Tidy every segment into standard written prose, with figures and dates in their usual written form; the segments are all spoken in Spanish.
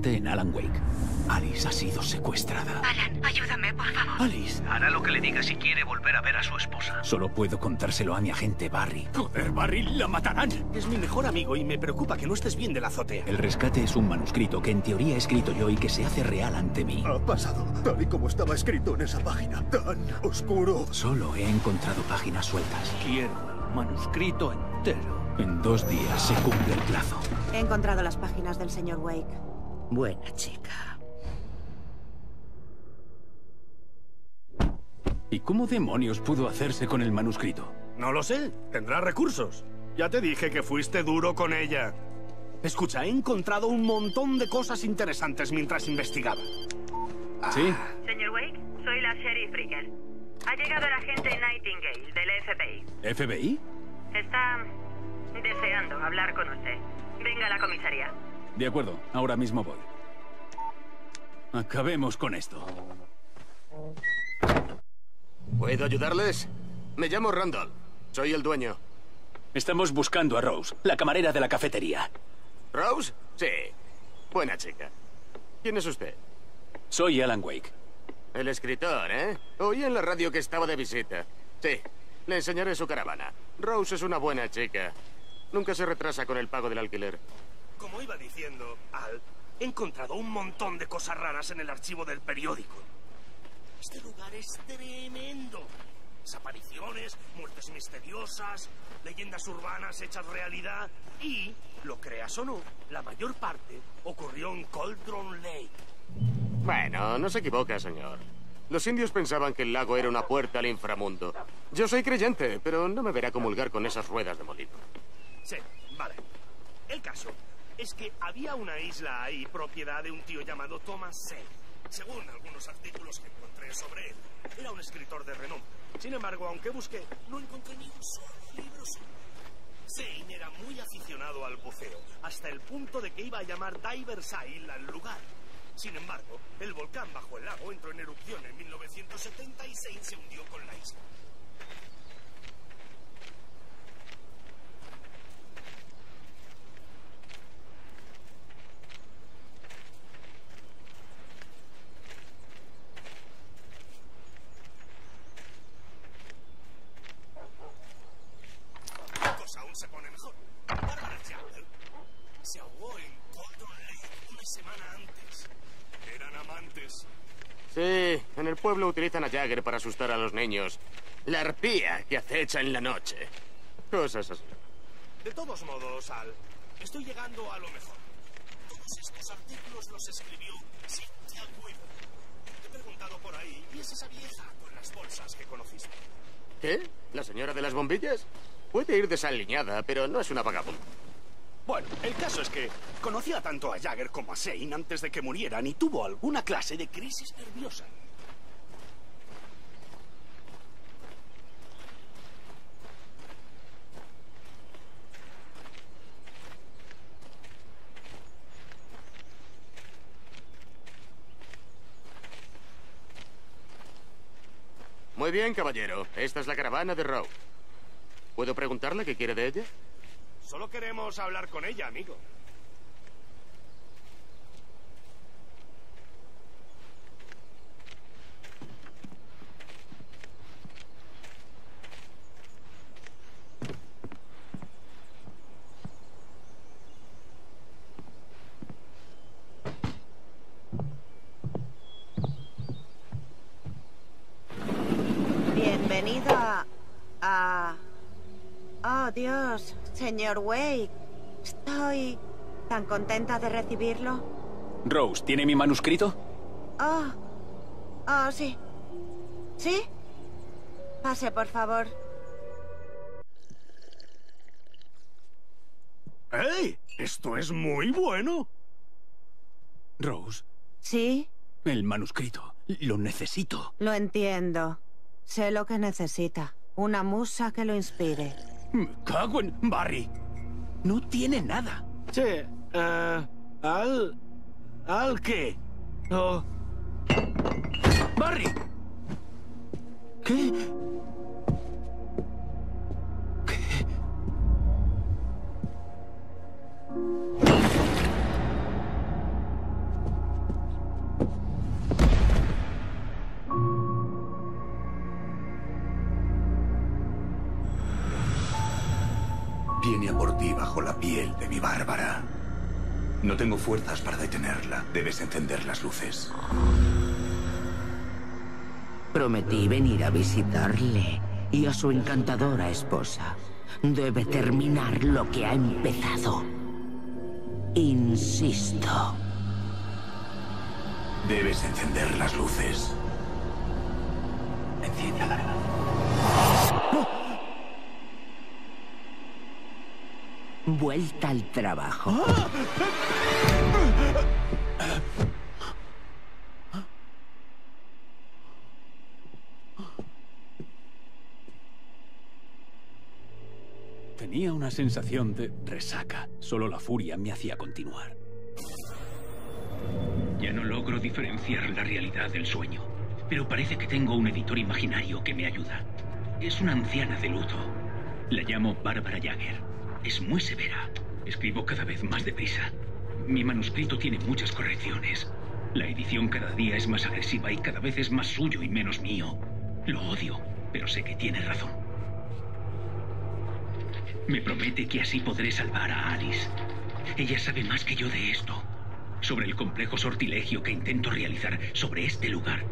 vigilante en Alan Wake. Alice ha sido secuestrada. Alan, ayúdame, por favor. Alice. Hará lo que le diga si quiere volver a ver a su esposa. Solo puedo contárselo a mi agente Barry. ¡Joder, Barry! ¡La matarán! Es mi mejor amigo y me preocupa que no estés bien de la azotea. El rescate es un manuscrito que en teoría he escrito yo y que se hace real ante mí. Ha pasado tal y como estaba escrito en esa página tan oscuro. Solo he encontrado páginas sueltas. Quiero el manuscrito entero. En 2 días se cumple el plazo. He encontrado las páginas del señor Wake. Buena chica. ¿Y cómo demonios pudo hacerse con el manuscrito? No lo sé. Tendrá recursos. Ya te dije que fuiste duro con ella. Escucha, he encontrado un montón de cosas interesantes mientras investigaba. ¿Sí? Señor Wake, soy la Sheriff Bricker. Ha llegado el agente Nightingale del FBI. ¿FBI? Está... deseando hablar con usted. Venga a la comisaría. De acuerdo, ahora mismo voy. Acabemos con esto. ¿Puedo ayudarles? Me llamo Randall. Soy el dueño. Estamos buscando a Rose, la camarera de la cafetería. ¿Rose? Sí. Buena chica. ¿Quién es usted? Soy Alan Wake. El escritor, ¿eh? Oí en la radio que estaba de visita. Sí. Le enseñaré su caravana. Rose es una buena chica. Nunca se retrasa con el pago del alquiler. Como iba diciendo, Al, he encontrado un montón de cosas raras en el archivo del periódico. Este lugar es tremendo. Desapariciones, muertes misteriosas, leyendas urbanas hechas realidad. Y, lo creas o no, la mayor parte ocurrió en Cauldron Lake. Bueno, no se equivoca, señor. Los indios pensaban que el lago era una puerta al inframundo. Yo soy creyente, pero no me verá comulgar con esas ruedas de molino. Sí, vale. El caso es que había una isla ahí, propiedad de un tío llamado Thomas Say. Según algunos artículos que encontré sobre él, era un escritor de renombre. Sin embargo, aunque busqué, no encontré ni un solo libro suyo. Say era muy aficionado al buceo, hasta el punto de que iba a llamar Divers Island al lugar. Sin embargo, el volcán bajo el lago entró en erupción en 1976 y se hundió con la isla. La cosa aún se pone mejor. Barbara Chapel se ahogó en Cauldron Lake una semana antes. Eran amantes. Sí, en el pueblo utilizan a Jagger para asustar a los niños. La arpía que acecha en la noche. Cosas así. De todos modos, Al, estoy llegando a lo mejor. Todos estos artículos los escribió Cynthia Weaver. Te he preguntado por ahí y es esa vieja con las bolsas que conociste. ¿Qué? ¿La señora de las bombillas? Puede ir desaliñada, pero no es una vagabunda. Bueno, el caso es que conocía tanto a Jagger como a Shane antes de que murieran y tuvo alguna clase de crisis nerviosa. Muy bien, caballero. Esta es la caravana de Rowe. ¿Puedo preguntarle qué quiere de ella? Solo queremos hablar con ella, amigo. Bienvenida a... Oh, Dios, señor Wake. Estoy tan contenta de recibirlo. Rose, ¿tiene mi manuscrito? Oh, sí. ¿Sí? Pase, por favor. ¡Hey! ¡Esto es muy bueno! Rose. ¿Sí? El manuscrito. Lo necesito. Lo entiendo. Sé lo que necesita. Una musa que lo inspire. ¡Me cago en Barry! No tiene nada. Che, ¿Al qué? Oh. ¡Barry! ¿Qué? ¿Qué? bajo la piel de mi Bárbara. No tengo fuerzas para detenerla. Debes encender las luces. Prometí venir a visitarle y a su encantadora esposa. Debe terminar lo que ha empezado. Insisto. Debes encender las luces. Enciéndala. Vuelta al trabajo. Tenía una sensación de resaca. Solo la furia me hacía continuar. Ya no logro diferenciar la realidad del sueño, pero parece que tengo un editor imaginario que me ayuda. Es una anciana de luto. La llamo Bárbara Jagger. Es muy severa. Escribo cada vez más deprisa. Mi manuscrito tiene muchas correcciones. La edición cada día es más agresiva y cada vez es más suyo y menos mío. Lo odio, pero sé que tiene razón. Me promete que así podré salvar a Alice. Ella sabe más que yo de esto, sobre el complejo sortilegio que intento realizar sobre este lugar.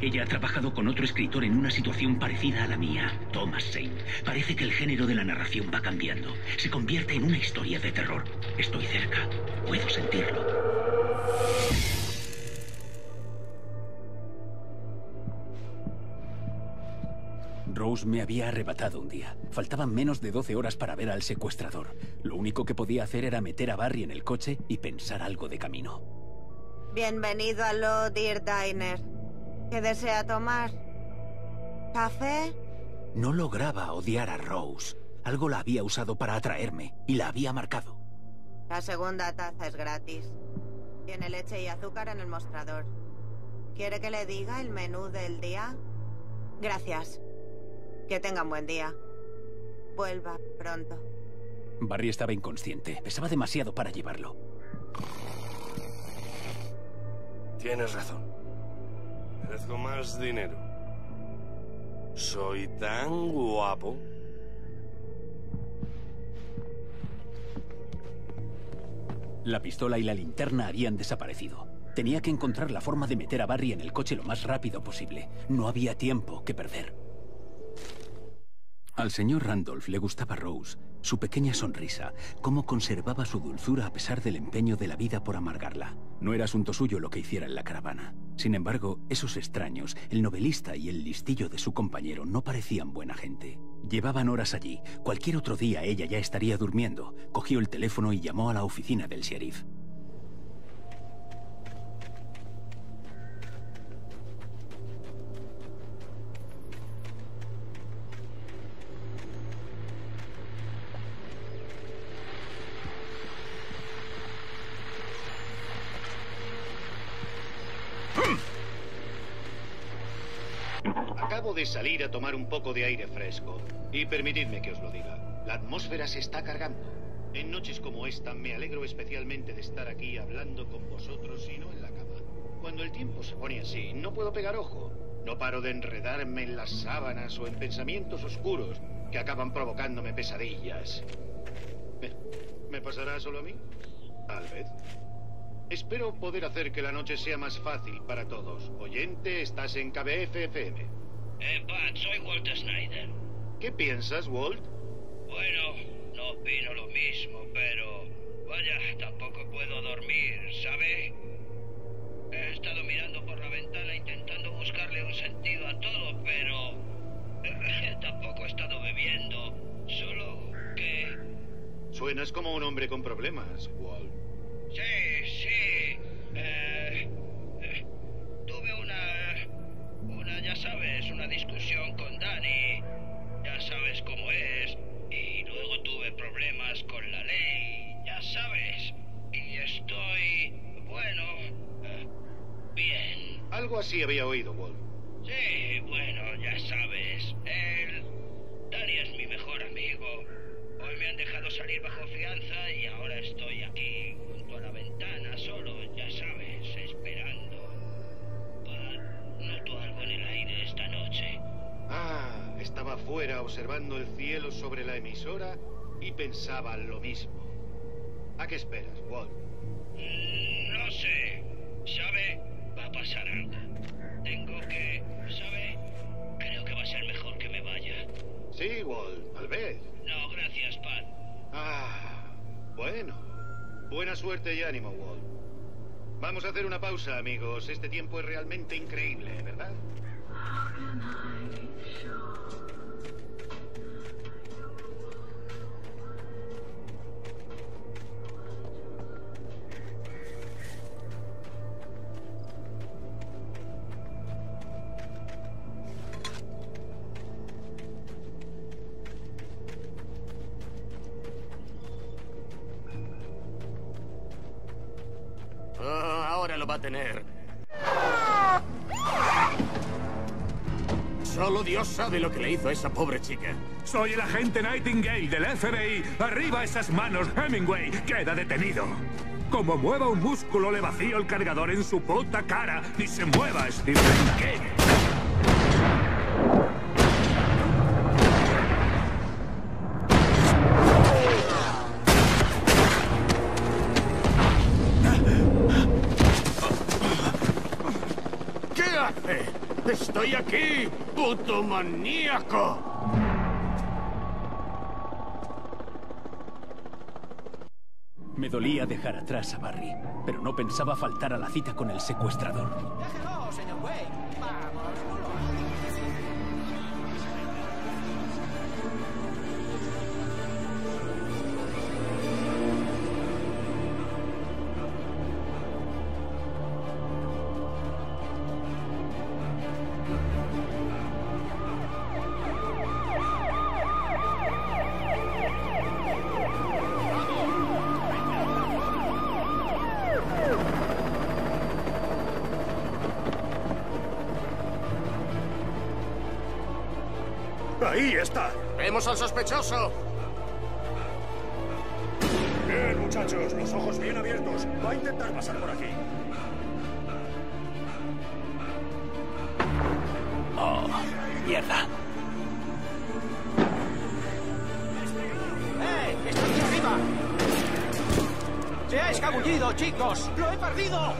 Ella ha trabajado con otro escritor en una situación parecida a la mía, Thomas Saint. Parece que el género de la narración va cambiando. Se convierte en una historia de terror. Estoy cerca. Puedo sentirlo. Rose me había arrebatado un día. Faltaban menos de 12 horas para ver al secuestrador. Lo único que podía hacer era meter a Barry en el coche y pensar algo de camino. Bienvenido a Low Deer Diner. ¿Qué desea tomar? ¿Café? No lograba odiar a Rose. Algo la había usado para atraerme y la había marcado. La segunda taza es gratis. Tiene leche y azúcar en el mostrador. ¿Quiere que le diga el menú del día? Gracias. Que tengan buen día. Vuelva pronto. Barry estaba inconsciente. Pesaba demasiado para llevarlo. Tienes razón. Merezco más dinero. Soy tan guapo. La pistola y la linterna habían desaparecido. Tenía que encontrar la forma de meter a Barry en el coche lo más rápido posible. No había tiempo que perder. Al señor Randolph le gustaba Rose, su pequeña sonrisa, cómo conservaba su dulzura a pesar del empeño de la vida por amargarla. No era asunto suyo lo que hiciera en la caravana. Sin embargo, esos extraños, el novelista y el listillo de su compañero, no parecían buena gente. Llevaban horas allí. Cualquier otro día ella ya estaría durmiendo. Cogió el teléfono y llamó a la oficina del sheriff. De salir a tomar un poco de aire fresco. Y permitidme que os lo diga, la atmósfera se está cargando. En noches como esta me alegro especialmente de estar aquí hablando con vosotros y no en la cama. Cuando el tiempo se pone así, no puedo pegar ojo. No paro de enredarme en las sábanas o en pensamientos oscuros que acaban provocándome pesadillas. ¿Me pasará solo a mí? Tal vez. Espero poder hacer que la noche sea más fácil para todos. Oyente, estás en KBFFM. Pat, soy Walt Snyder. ¿Qué piensas, Walt? Bueno, no opino lo mismo, pero... vaya, tampoco puedo dormir, ¿sabe? He estado mirando por la ventana intentando buscarle un sentido a todo, pero... tampoco he estado bebiendo, solo que... Suenas como un hombre con problemas, Walt. Sí, sí. Tuve una, ya sabes, una discusión con Dani, ya sabes cómo es, y luego tuve problemas con la ley, ya sabes, y estoy, bueno, bien. Algo así había oído, Walt. Sí, bueno, ya sabes, Dani es mi mejor amigo. Hoy me han dejado salir bajo fianza y ahora estoy aquí, junto a la ventana, solo, ya sabes, esperando. Noto algo en el aire esta noche. Ah, estaba fuera observando el cielo sobre la emisora y pensaba lo mismo. ¿A qué esperas, Walt? No sé. ¿Sabe? Va a pasar algo. Tengo que... ¿sabe? Creo que va a ser mejor que me vaya. Sí, Walt, tal vez. No, gracias, Pat. Ah, bueno. Buena suerte y ánimo, Walt. Vamos a hacer una pausa, amigos. Este tiempo es realmente increíble, ¿verdad? Ahora lo va a tener. Solo Dios sabe lo que le hizo a esa pobre chica. Soy el agente Nightingale del FBI. Arriba esas manos, Hemingway. Queda detenido. Como mueva un músculo, le vacío el cargador en su puta cara. Ni se mueva, Stephen King. ¡Estoy aquí, puto maníaco! Me dolía dejar atrás a Barry, pero no pensaba faltar a la cita con el secuestrador. ¡Déjelo, señor Wade! ¡Vamos, culo! ¡Ahí está! ¡Vemos al sospechoso! Bien, muchachos, los ojos bien abiertos. Va a intentar pasar por aquí. ¡Oh, mierda! ¡Eh! ¡Estoy arriba! ¡Se ha escabullido, chicos! ¡Lo he perdido!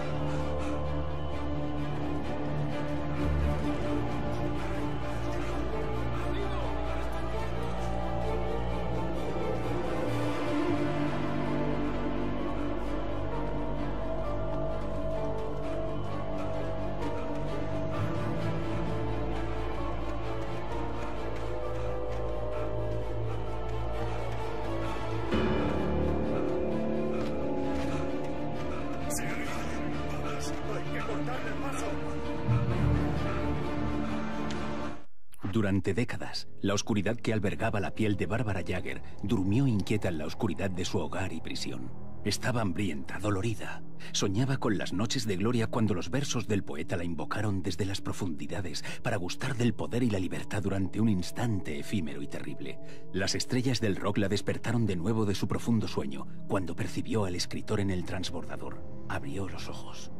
Durante décadas, la oscuridad que albergaba la piel de Barbara Jagger durmió inquieta en la oscuridad de su hogar y prisión. Estaba hambrienta, dolorida. Soñaba con las noches de gloria cuando los versos del poeta la invocaron desde las profundidades para gustar del poder y la libertad durante un instante efímero y terrible. Las estrellas del rock la despertaron de nuevo de su profundo sueño cuando percibió al escritor en el transbordador. Abrió los ojos.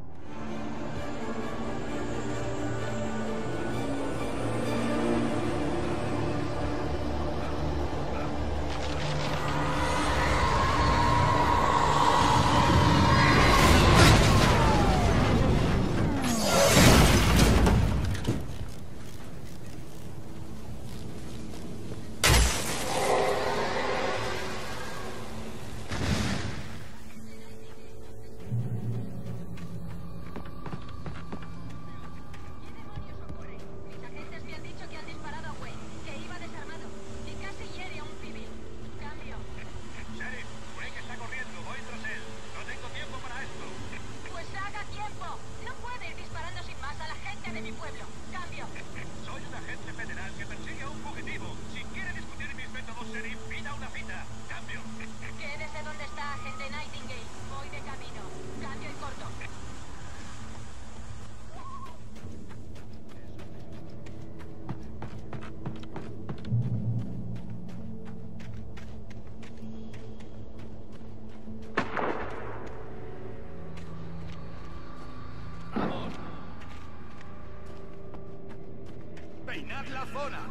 La zona.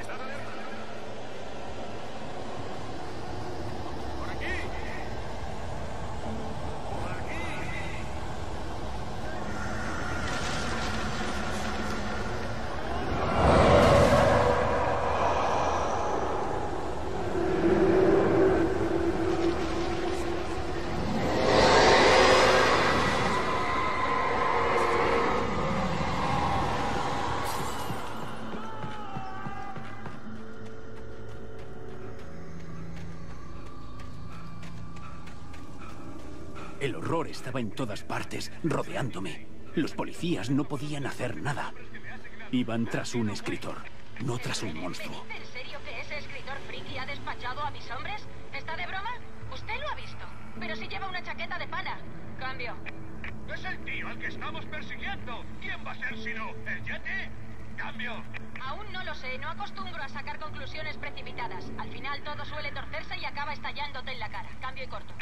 Estad alerta. El horror estaba en todas partes, rodeándome. Los policías no podían hacer nada. Iban tras un escritor, no tras un monstruo. ¿Es en serio que ese escritor friki ha despachado a mis hombres? ¿Está de broma? Usted lo ha visto. Pero si lleva una chaqueta de pana. Cambio. Es el tío al que estamos persiguiendo. ¿Quién va a ser si no? ¿El Yeti? Cambio. Aún no lo sé. No acostumbro a sacar conclusiones precipitadas. Al final todo suele torcerse y acaba estallándote en la cara. Cambio y corto.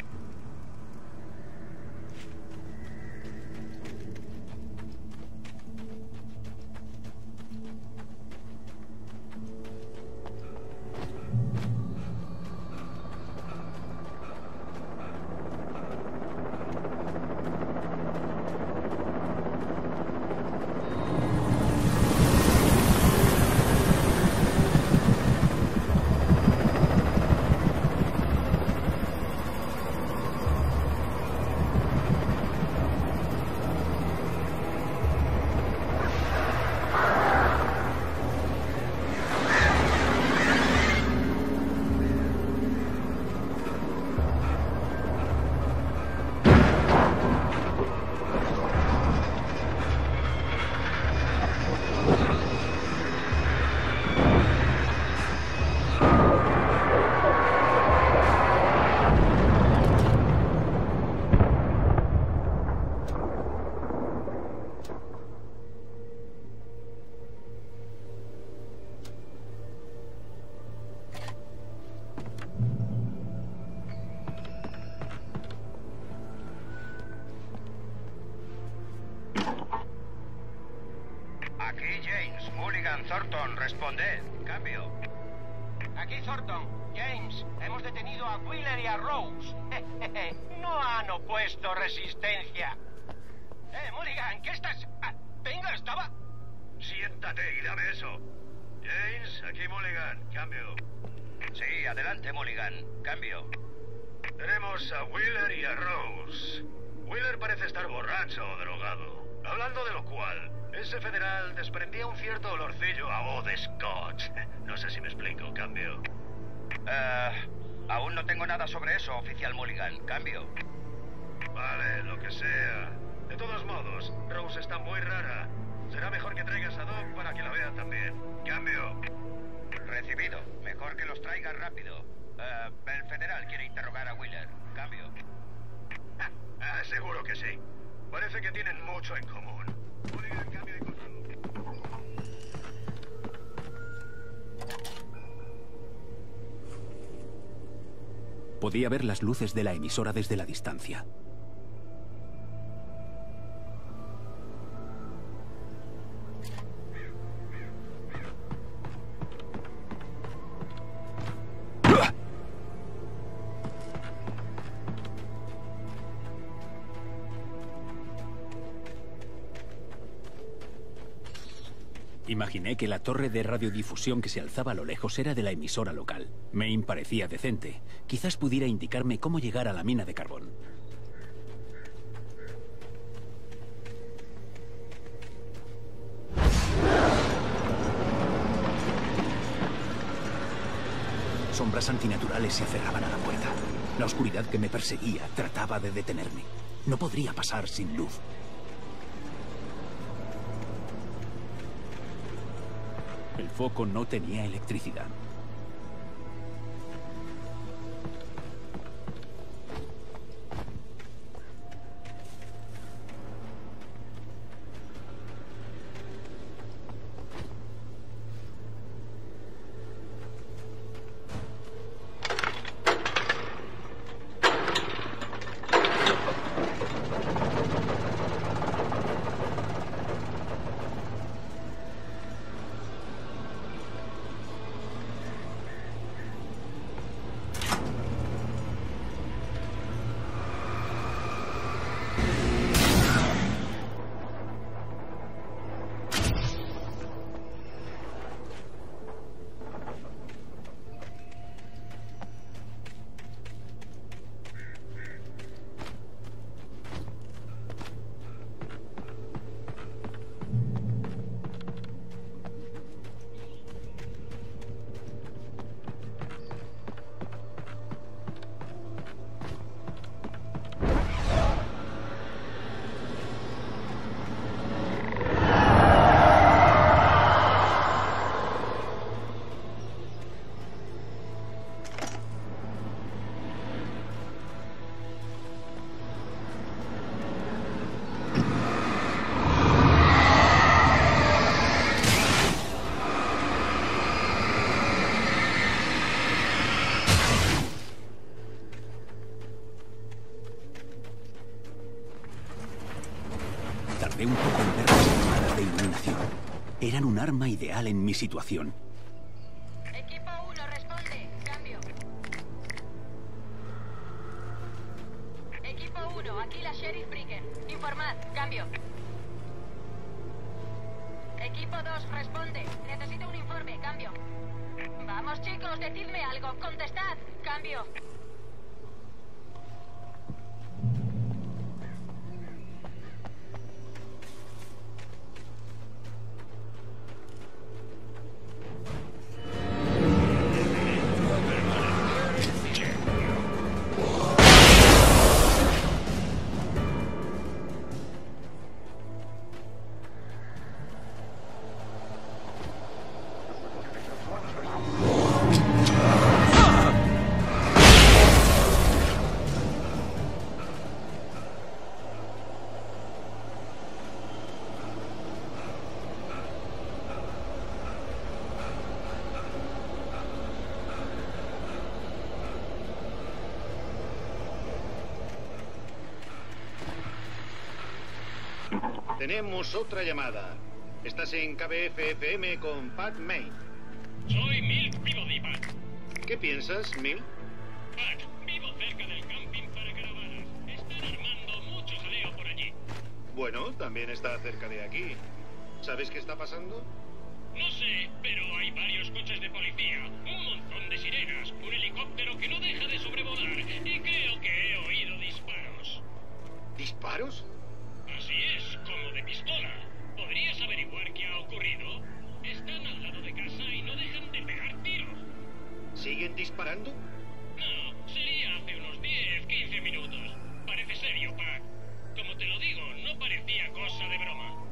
Responded. Cambio. Aquí Thornton. James, hemos detenido a Wheeler y a Rose. No han opuesto resistencia. Mulligan, ¿qué estás...? Venga, estaba... Siéntate y dame eso. James, aquí Mulligan. Cambio. Sí, adelante Mulligan. Cambio. Tenemos a Wheeler y a Rose. Wheeler parece estar borracho o drogado. Hablando de lo cual... Ese federal desprendía un cierto olorcillo a voz de Scotch. No sé si me explico, cambio. Aún no tengo nada sobre eso, oficial Mulligan. Cambio. Vale, lo que sea. De todos modos, Rose está muy rara. Será mejor que traigas a Doc para que la vea también. Cambio. Recibido. Mejor que los traigas rápido. El federal quiere interrogar a Wheeler. Cambio. Seguro que sí. Parece que tienen mucho en común. Oiga, cambio de control. Podía ver las luces de la emisora desde la distancia. Imaginé que la torre de radiodifusión que se alzaba a lo lejos era de la emisora local. Maine parecía decente. Quizás pudiera indicarme cómo llegar a la mina de carbón. Sombras antinaturales se aferraban a la puerta. La oscuridad que me perseguía trataba de detenerme. No podría pasar sin luz. El foco no tenía electricidad. tardé un poco en ver las llamadas de iluminación. Eran un arma ideal en mi situación. Equipo 1, responde. Cambio. Equipo 1, aquí la Sheriff Bricken. Informad. Cambio. Equipo 2, responde. Necesito un informe. Cambio. Vamos, chicos, decidme algo. Contestad. Cambio. Tenemos otra llamada. Estás en KBF-FM con Pat May. Soy Milt Peabody, Pat. ¿Qué piensas, Milt? Pat, vivo cerca del camping para caravanas. Están armando mucho jaleo por allí. Bueno, también está cerca de aquí. ¿Sabes qué está pasando? No sé, pero hay varios coches de policía, un montón de sirenas, un helicóptero que no deja de sobrevolar y creo que he oído disparos. ¿Disparos? Así es, como de pistola. ¿Podrías averiguar qué ha ocurrido? Están al lado de casa y no dejan de pegar tiros. ¿Siguen disparando? No, sería hace unos 10-15 minutos. Parece serio, Pac. Como te lo digo, no parecía cosa de broma.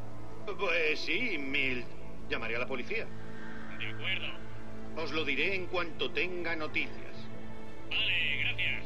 Pues sí, Milt. Llamaré a la policía. De acuerdo. Os lo diré en cuanto tenga noticias. Vale, gracias.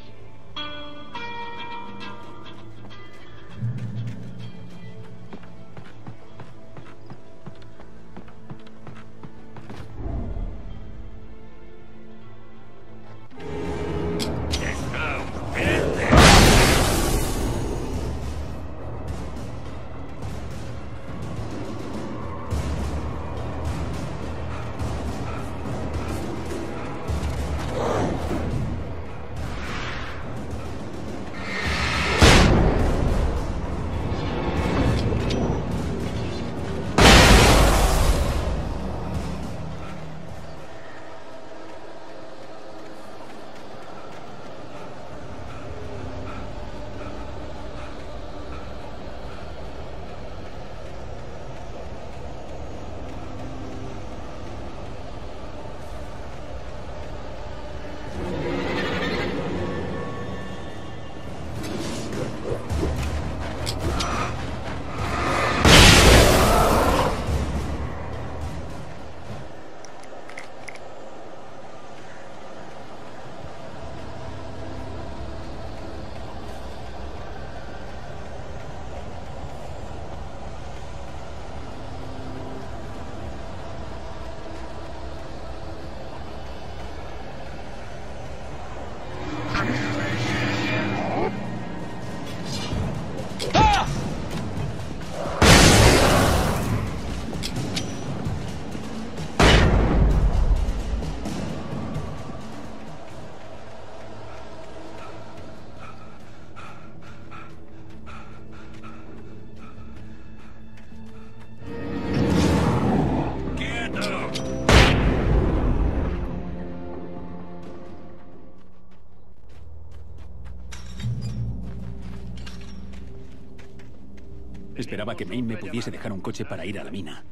Esperaba que Maine me pudiese dejar un coche para ir a la mina.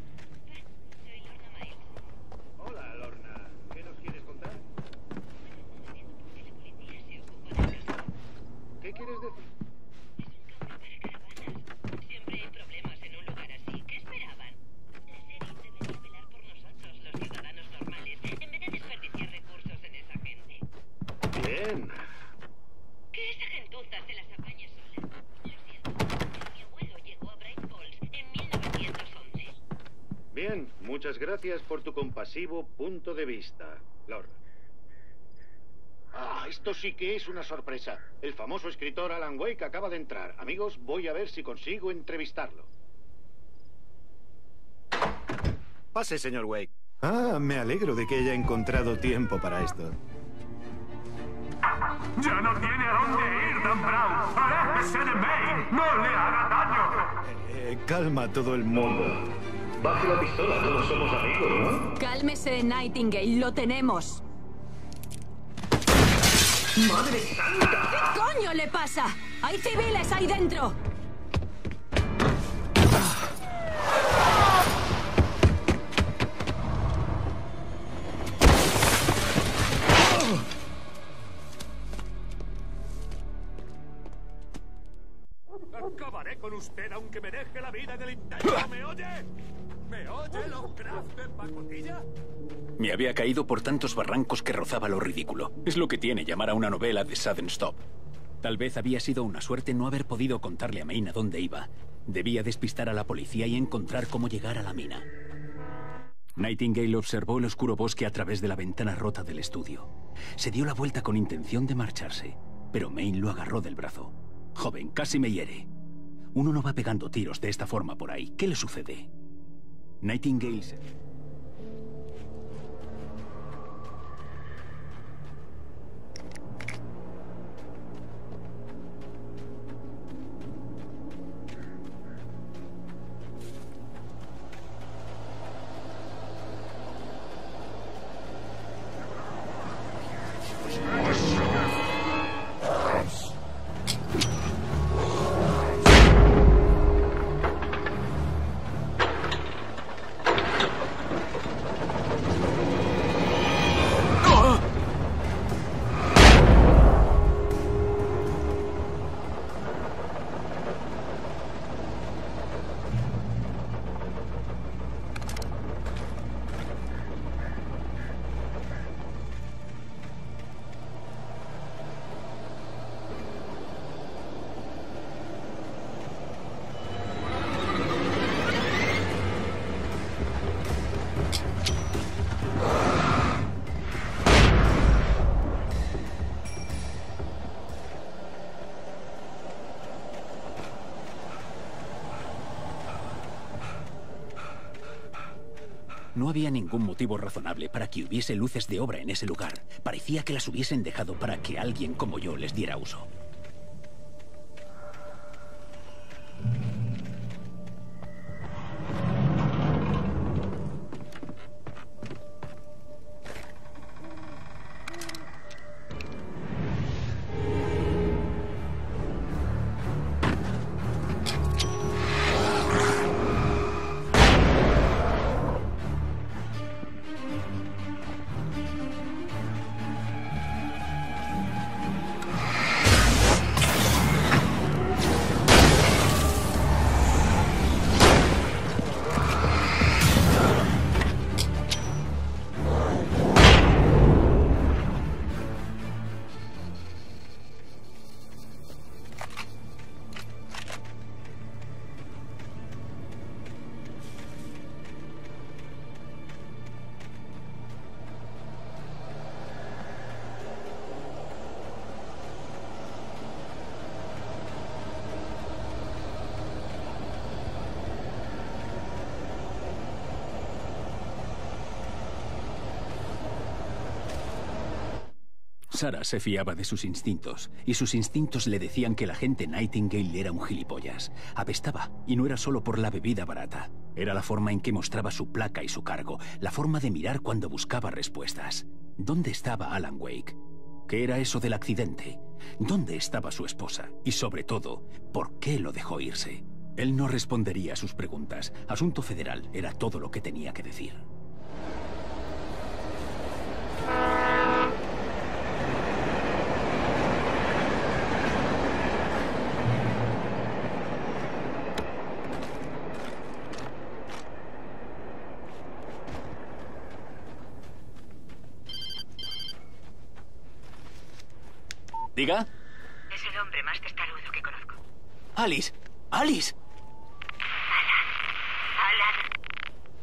Hola, Lorna. ¿Qué nos quieres contar? ¿Qué quieres decir? Siempre hay problemas en un lugar así. ¿Qué esperaban? La serie debería velar por nosotros, los ciudadanos normales, en vez de desperdiciar recursos en esa gente. Bien. Que esa gentuza se las apañe sola. Bien, muchas gracias por tu compasivo punto de vista, Lorna. Ah, esto sí que es una sorpresa. El famoso escritor Alan Wake acaba de entrar. Amigos, voy a ver si consigo entrevistarlo. Pase, señor Wake. Ah, me alegro de que haya encontrado tiempo para esto. ¡Ya no tiene a dónde ir, Dan Brown! ¡Aléjese de May! ¡No le haga daño! Calma todo el mundo. Baje la pistola, todos somos amigos, ¿no? Cálmese, Nightingale, lo tenemos. ¡Madre santa! ¿Qué coño le pasa? ¡Hay civiles ahí dentro! Acabaré con usted aunque me deje la vida en el intento. ¿Me oye? ¿Me oye, Lovecraft de pacotilla? Me había caído por tantos barrancos que rozaba lo ridículo. Es lo que tiene llamar a una novela de Sudden Stop. Tal vez había sido una suerte no haber podido contarle a Maine a dónde iba. Debía despistar a la policía y encontrar cómo llegar a la mina. Nightingale observó el oscuro bosque a través de la ventana rota del estudio. Se dio la vuelta con intención de marcharse, pero Maine lo agarró del brazo. Joven, casi me hiere. Uno no va pegando tiros de esta forma por ahí. ¿Qué le sucede? Nightingale se... No había ningún motivo razonable para que hubiese luces de obra en ese lugar. Parecía que las hubiesen dejado para que alguien como yo les diera uso. Sara se fiaba de sus instintos, y sus instintos le decían que el agente Nightingale era un gilipollas. Apestaba, y no era solo por la bebida barata. Era la forma en que mostraba su placa y su cargo, la forma de mirar cuando buscaba respuestas. ¿Dónde estaba Alan Wake? ¿Qué era eso del accidente? ¿Dónde estaba su esposa? Y sobre todo, ¿por qué lo dejó irse? Él no respondería a sus preguntas. Asunto federal era todo lo que tenía que decir. ¿Diga? Es el hombre más testarudo que conozco. ¡Alice! ¡Alice! Alan.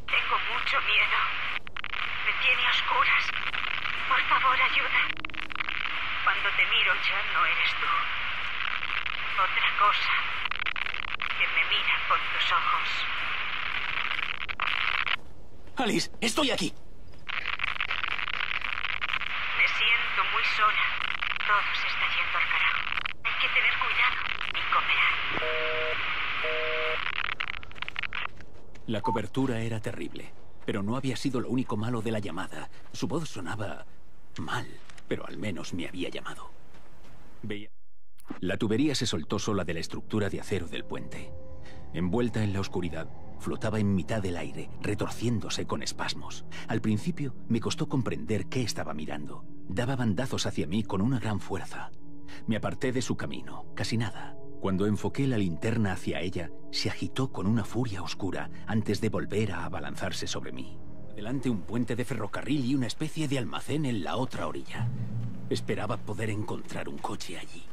Tengo mucho miedo. Me tiene a oscuras. Por favor, ayuda. Cuando te miro ya no eres tú. Otra cosa. Que me mira con tus ojos. Alice, estoy aquí. Me siento muy sola. Todo se está yendo al carajo. Hay que tener cuidado y cooperar. La cobertura era terrible, pero no había sido lo único malo de la llamada. Su voz sonaba mal, pero al menos me había llamado. Veía... La tubería se soltó sola de la estructura de acero del puente. Envuelta en la oscuridad, flotaba en mitad del aire, retorciéndose con espasmos. Al principio me costó comprender qué estaba mirando. Daba bandazos hacia mí con una gran fuerza. Me aparté de su camino, casi nada. Cuando enfoqué la linterna hacia ella, se agitó con una furia oscura antes de volver a abalanzarse sobre mí. Delante un puente de ferrocarril y una especie de almacén en la otra orilla. Esperaba poder encontrar un coche allí.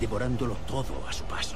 Devorándolo todo a su paso.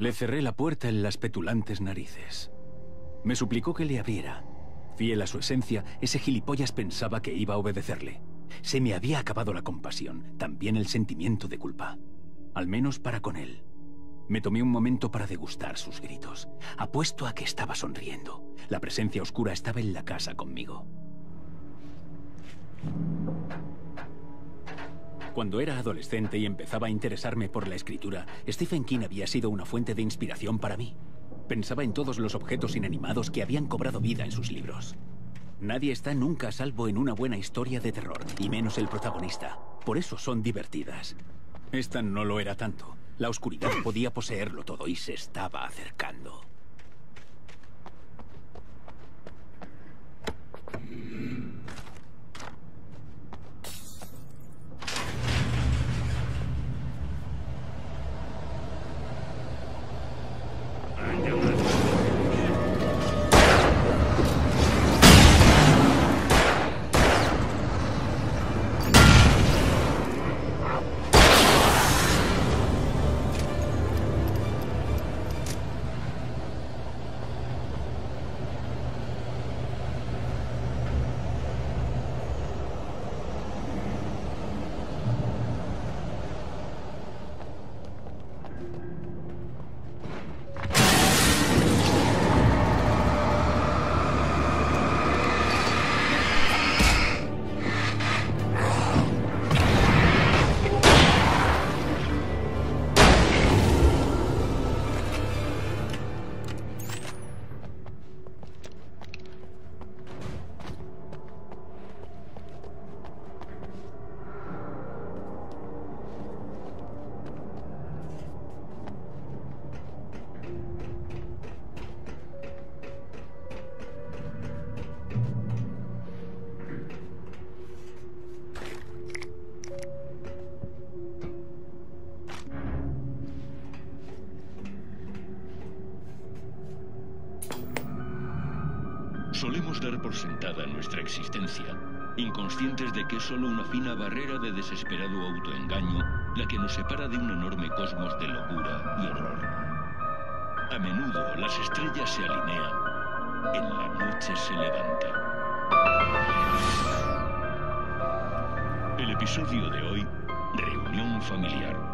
Le cerré la puerta en las petulantes narices. Me suplicó que le abriera. Fiel a su esencia, ese gilipollas pensaba que iba a obedecerle. Se me había acabado la compasión, también el sentimiento de culpa. Al menos para con él. Me tomé un momento para degustar sus gritos. Apuesto a que estaba sonriendo. La presencia oscura estaba en la casa conmigo. Cuando era adolescente y empezaba a interesarme por la escritura, Stephen King había sido una fuente de inspiración para mí. Pensaba en todos los objetos inanimados que habían cobrado vida en sus libros. Nadie está nunca a salvo en una buena historia de terror, y menos el protagonista. Por eso son divertidas. Esta no lo era tanto. La oscuridad podía poseerlo todo y se estaba acercando. Solemos dar por sentada nuestra existencia, inconscientes de que es solo una fina barrera de desesperado autoengaño la que nos separa de un enorme cosmos de locura y horror. A menudo las estrellas se alinean, en la noche se levanta. El episodio de hoy, Reunión Familiar.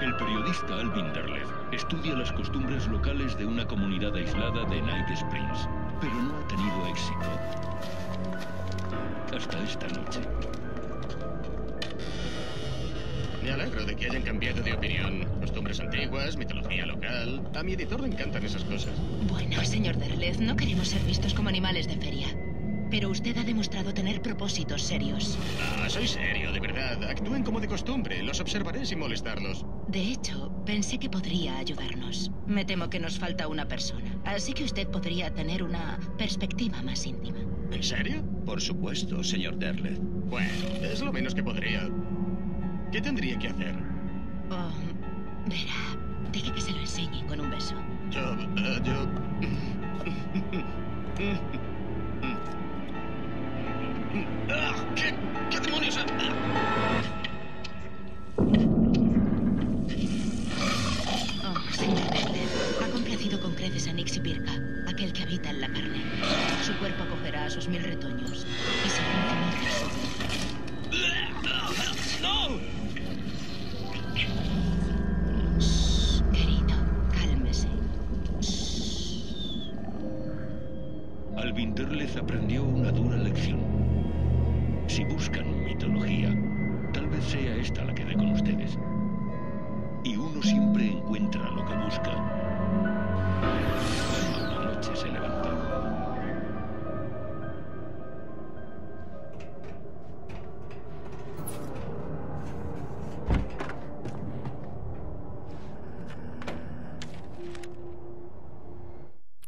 El periodista Alvin Derleth estudia las costumbres locales de una comunidad aislada de Night Springs, pero no ha tenido éxito. Hasta esta noche. Me alegro de que hayan cambiado de opinión. Costumbres antiguas, mitología local... A mi editor le encantan esas cosas. Bueno, señor Derleth, no queremos ser vistos como animales de feria. Pero usted ha demostrado tener propósitos serios. Ah, soy serio, de verdad. Actúen como de costumbre. Los observaré sin molestarlos. De hecho, pensé que podría ayudarnos. Me temo que nos falta una persona. Así que usted podría tener una perspectiva más íntima. ¿En serio? Por supuesto, señor Derleth. Bueno, es lo menos que podría. ¿Qué tendría que hacer? Verá, deje que se lo enseñe con un beso. Yo... ¿Qué demonios? Señor Derleth, ha complacido con creces a Nixipirca, aquel que habita en la carne. Su cuerpo acogerá a sus 1000 retoños y se juntará. ¡No! Shh, querido, cálmese. Shh. Alvin Derleth aprendió una dura lección. Si buscan mitología, tal vez sea esta la que dé con ustedes. Y uno siempre encuentra lo que busca. Cuando la noche se levanta.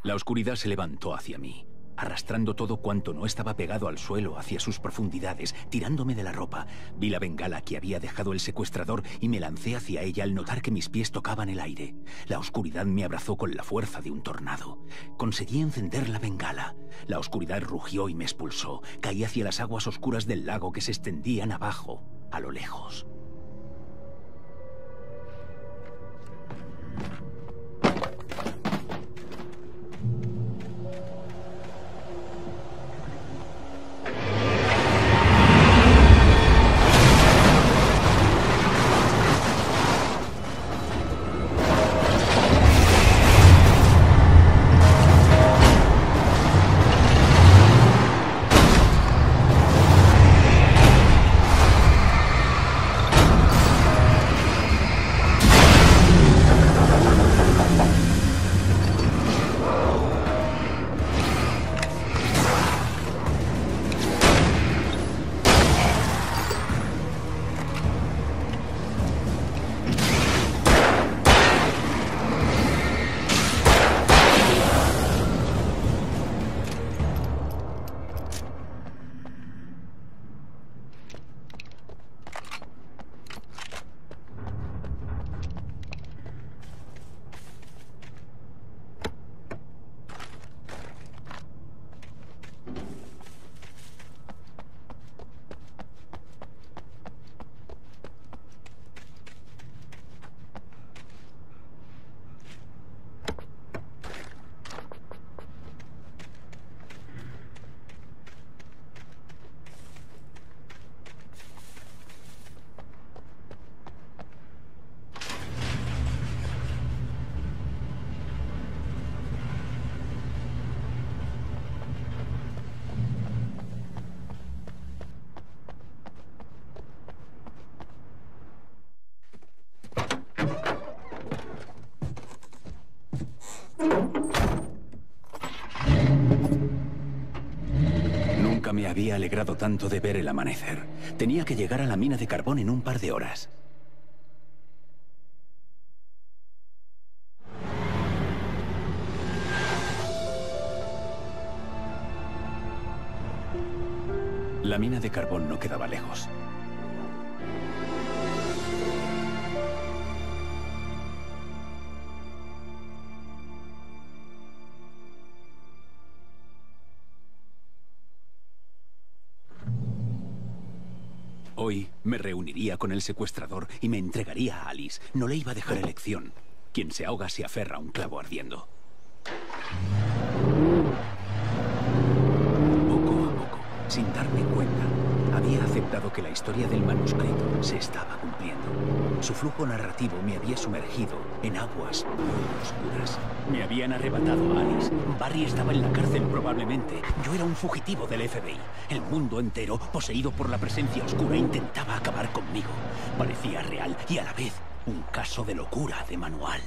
La oscuridad se levantó hacia mí, arrastrando todo cuanto no estaba pegado al suelo hacia sus profundidades, tirándome de la ropa. Vi la bengala que había dejado el secuestrador y me lancé hacia ella al notar que mis pies tocaban el aire. La oscuridad me abrazó con la fuerza de un tornado. Conseguí encender la bengala. La oscuridad rugió y me expulsó. Caí hacia las aguas oscuras del lago que se extendían abajo, a lo lejos. Me había alegrado tanto de ver el amanecer. Tenía que llegar a la mina de carbón en un par de horas. La mina de carbón no quedaba lejos. Hoy me reuniría con el secuestrador y me entregaría a Alice. No le iba a dejar elección. Quien se ahoga se aferra a un clavo ardiendo. Poco a poco, sin darme cuenta, había aceptado que la historia del manuscrito se estaba cumpliendo. Su flujo narrativo me había sumergido en aguas muy oscuras. Me habían arrebatado a Alice. Barry estaba en la cárcel probablemente. Yo era un fugitivo del FBI. El mundo entero, poseído por la presencia oscura, intentaba acabar conmigo. Parecía real y a la vez un caso de locura de manual.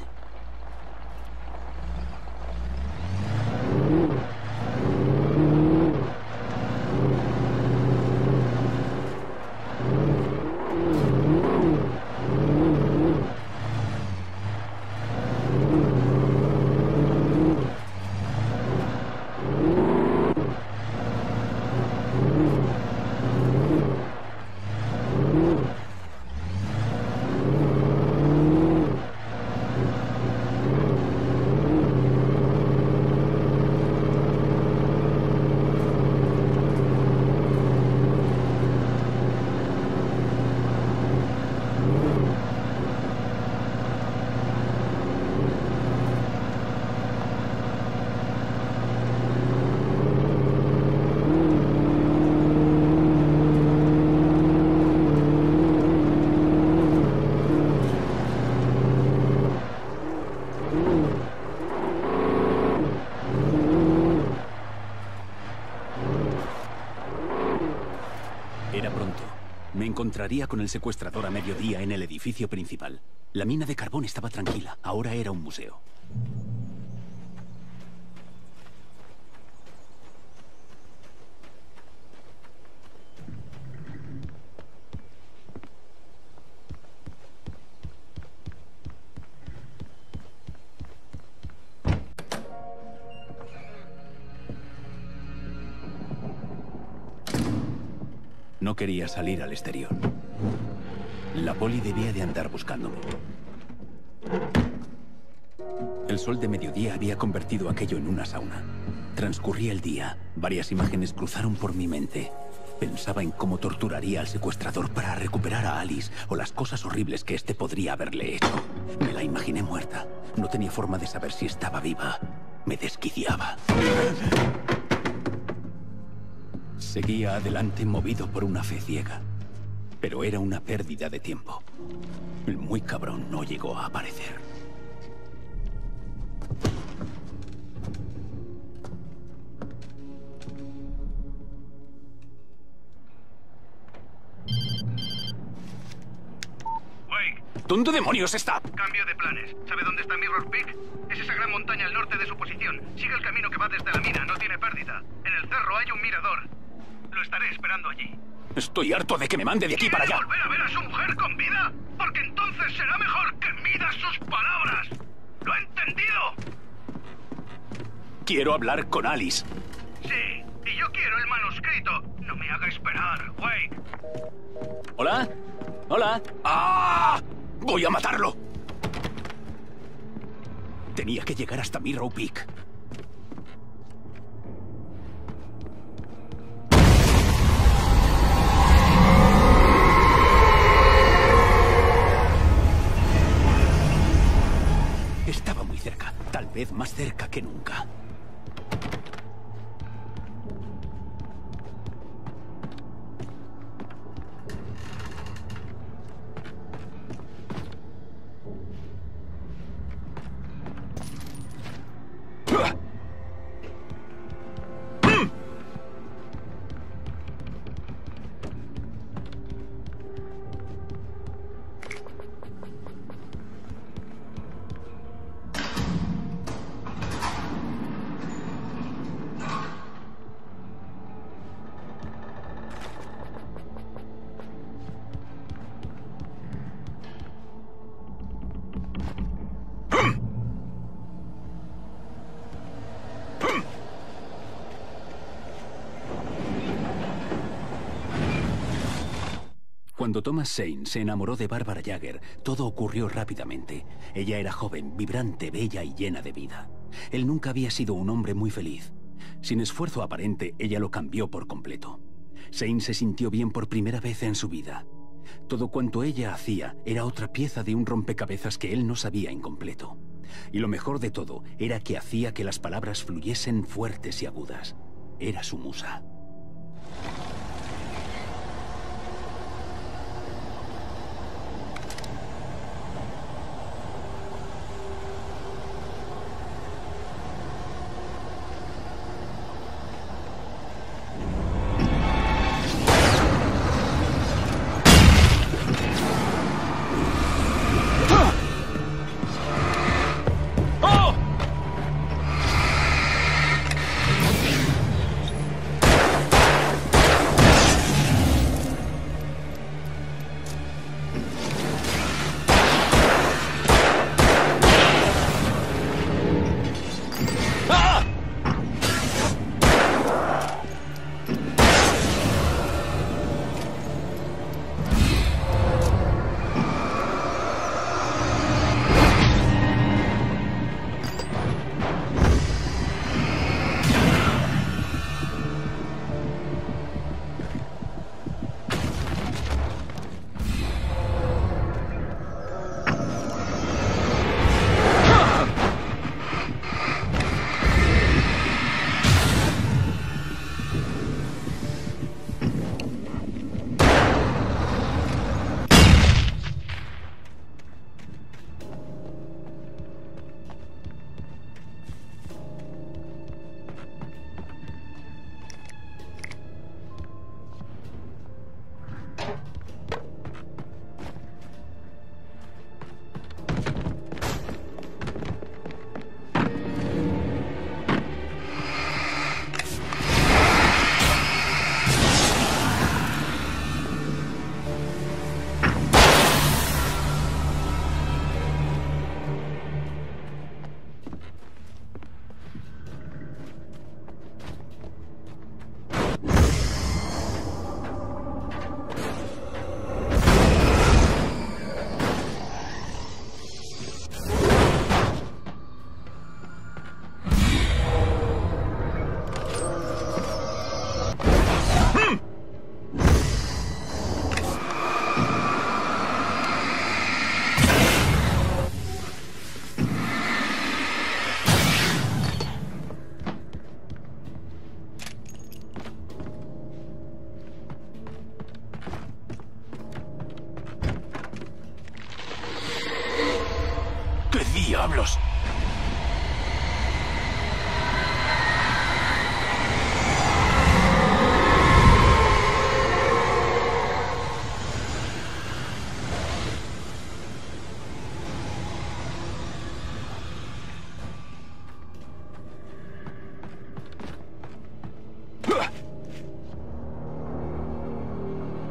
Encontraría con el secuestrador a mediodía en el edificio principal. La mina de carbón estaba tranquila, ahora era un museo. No quería salir al exterior. La poli debía de andar buscándome. El sol de mediodía había convertido aquello en una sauna. Transcurría el día. Varias imágenes cruzaron por mi mente. Pensaba en cómo torturaría al secuestrador para recuperar a Alice o las cosas horribles que éste podría haberle hecho. Me la imaginé muerta. No tenía forma de saber si estaba viva. Me desquiciaba. Seguía adelante movido por una fe ciega, pero era una pérdida de tiempo. El muy cabrón no llegó a aparecer. Wake. ¿Dónde demonios está? Cambio de planes. ¿Sabe dónde está Mirror Peak? Es esa gran montaña al norte de su posición. Sigue el camino que va desde la mina, no tiene pérdida. En el cerro hay un mirador. Lo estaré esperando allí. Estoy harto de que me mande de aquí para allá. ¿Volver a ver a su mujer con vida? Porque entonces será mejor que mida sus palabras. ¿Lo ha entendido? Quiero hablar con Alice. Sí, y yo quiero el manuscrito. No me haga esperar, Wake. ¿Hola? ¿Hola? ¡Ah! ¡Voy a matarlo! Tenía que llegar hasta Mirror Peak. Estaba muy cerca, tal vez más cerca que nunca. Cuando Thomas Sain se enamoró de Barbara Jagger, todo ocurrió rápidamente. Ella era joven, vibrante, bella y llena de vida. Él nunca había sido un hombre muy feliz. Sin esfuerzo aparente, ella lo cambió por completo. Shane se sintió bien por primera vez en su vida. Todo cuanto ella hacía era otra pieza de un rompecabezas que él no sabía incompleto. Y lo mejor de todo era que hacía que las palabras fluyesen fuertes y agudas. Era su musa. ¡Diablos!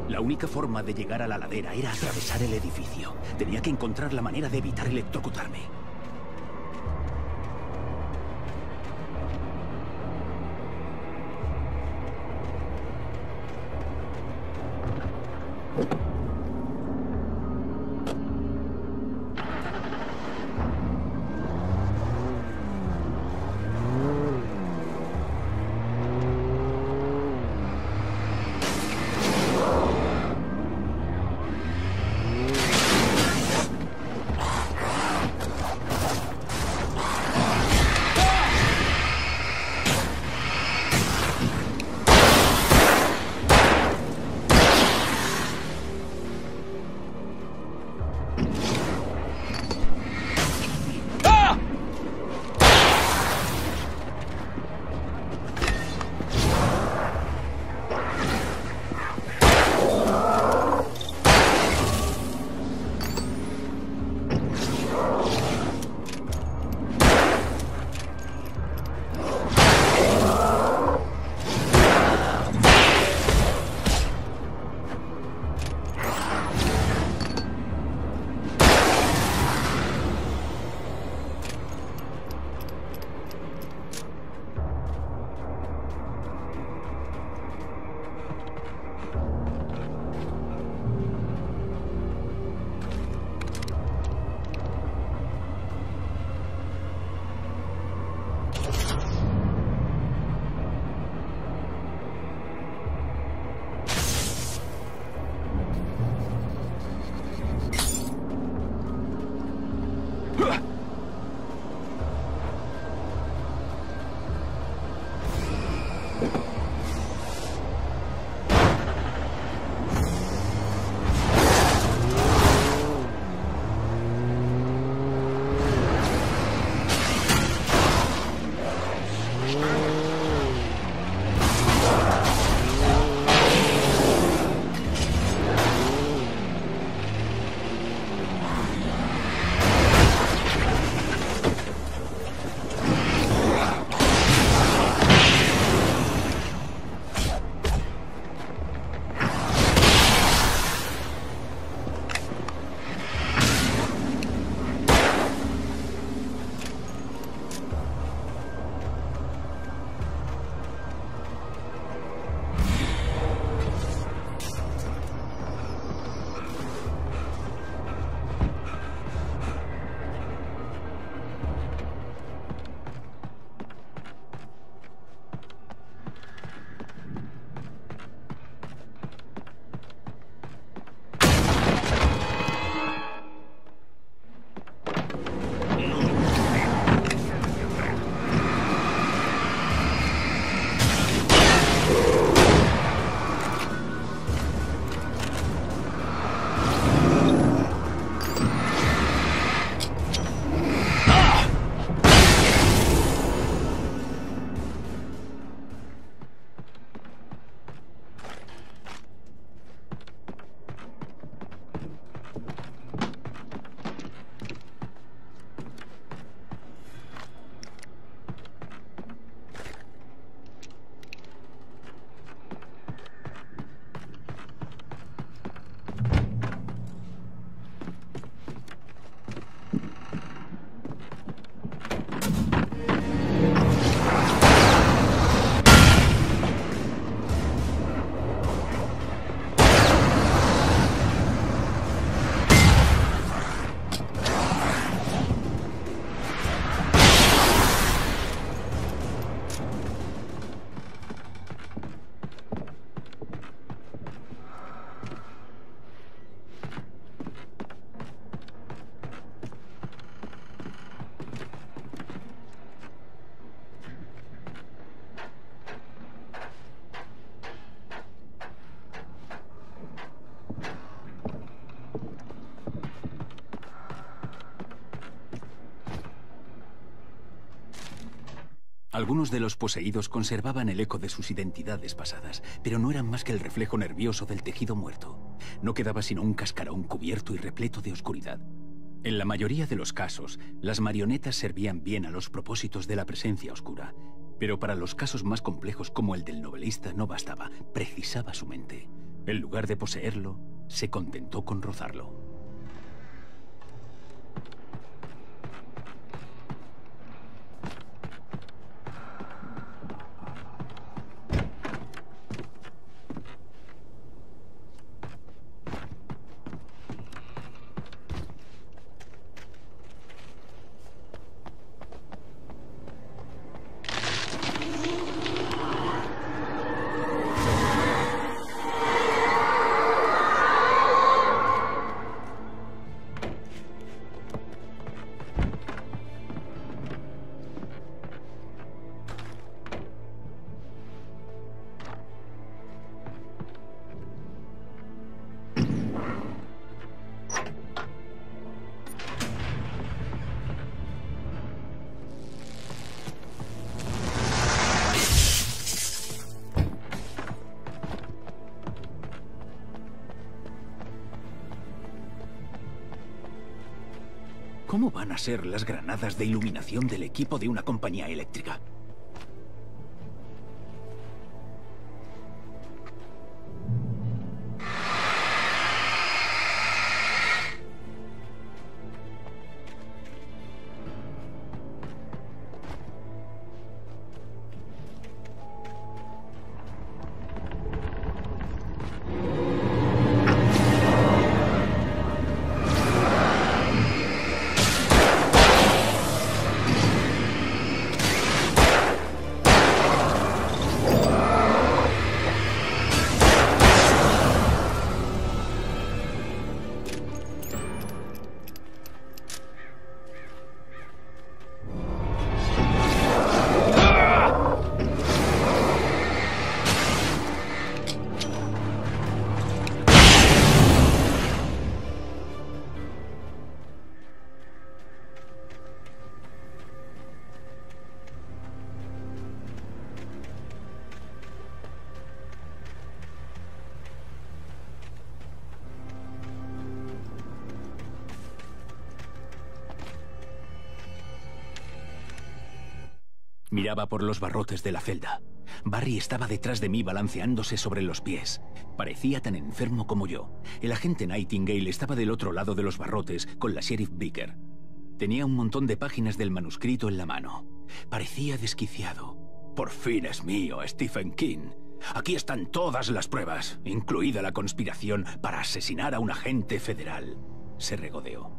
La única forma de llegar a la ladera era atravesar el edificio. Tenía que encontrar la manera de evitar electrocutarme. Algunos de los poseídos conservaban el eco de sus identidades pasadas, pero no eran más que el reflejo nervioso del tejido muerto. No quedaba sino un cascarón cubierto y repleto de oscuridad. En la mayoría de los casos, las marionetas servían bien a los propósitos de la presencia oscura, pero para los casos más complejos como el del novelista no bastaba, precisaba su mente. En lugar de poseerlo, se contentó con rozarlo. ¿Cómo van a ser las granadas de iluminación del equipo de una compañía eléctrica? Miraba por los barrotes de la celda. Barry estaba detrás de mí balanceándose sobre los pies. Parecía tan enfermo como yo. El agente Nightingale estaba del otro lado de los barrotes con la sheriff Baker. Tenía un montón de páginas del manuscrito en la mano. Parecía desquiciado. Por fin es mío, Stephen King. Aquí están todas las pruebas, incluida la conspiración para asesinar a un agente federal. Se regodeó.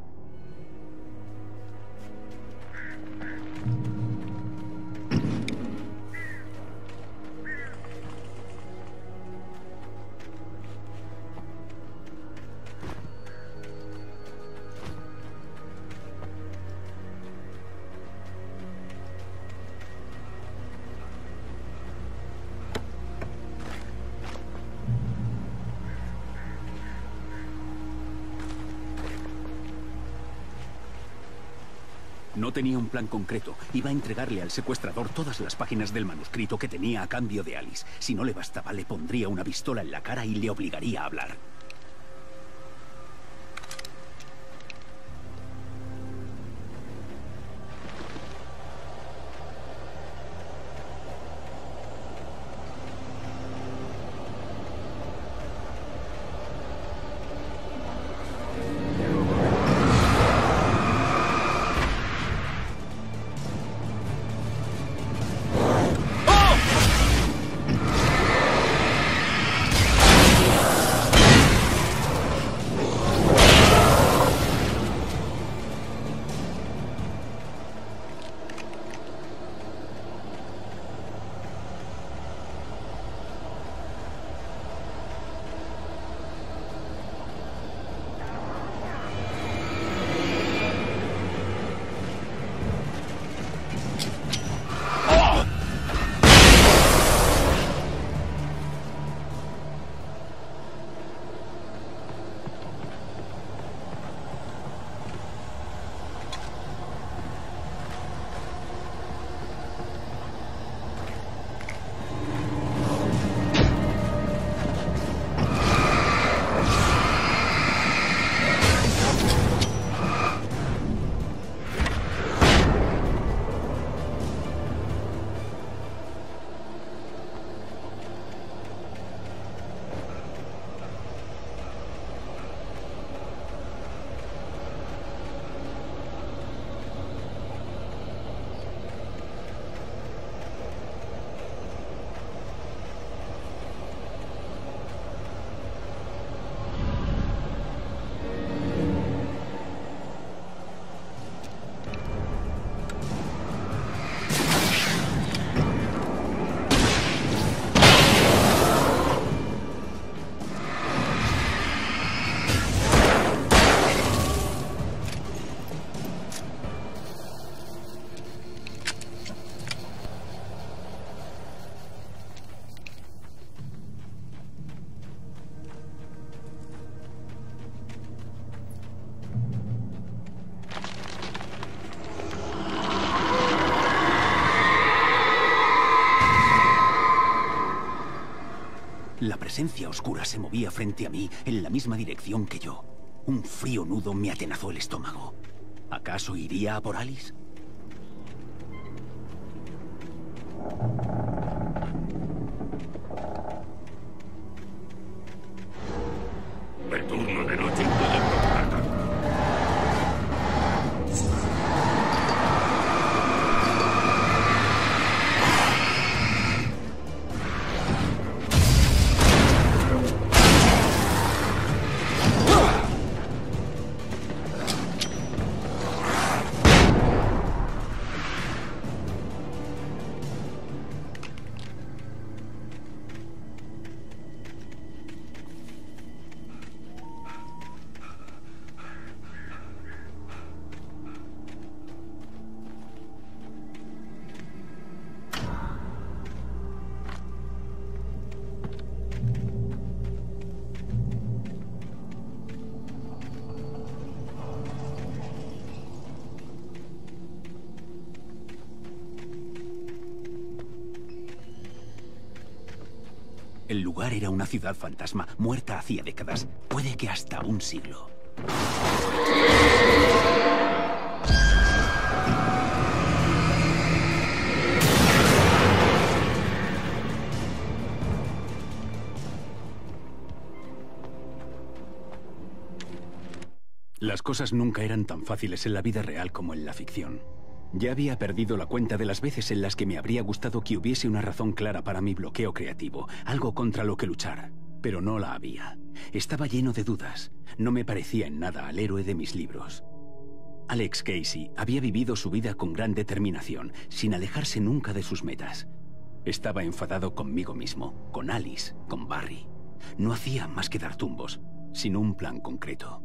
No tenía un plan concreto. Iba a entregarle al secuestrador todas las páginas del manuscrito que tenía a cambio de Alice. Si no le bastaba, le pondría una pistola en la cara y le obligaría a hablar. La presencia oscura se movía frente a mí en la misma dirección que yo. Un frío nudo me atenazó el estómago. ¿Acaso iría a por Alice? El turno de noche puede provocar tanto. El lugar era una ciudad fantasma, muerta hacía décadas, puede que hasta un siglo. Las cosas nunca eran tan fáciles en la vida real como en la ficción. Ya había perdido la cuenta de las veces en las que me habría gustado que hubiese una razón clara para mi bloqueo creativo, algo contra lo que luchar, pero no la había. Estaba lleno de dudas, no me parecía en nada al héroe de mis libros. Alex Casey había vivido su vida con gran determinación, sin alejarse nunca de sus metas. Estaba enfadado conmigo mismo, con Alice, con Barry. No hacía más que dar tumbos, sin un plan concreto.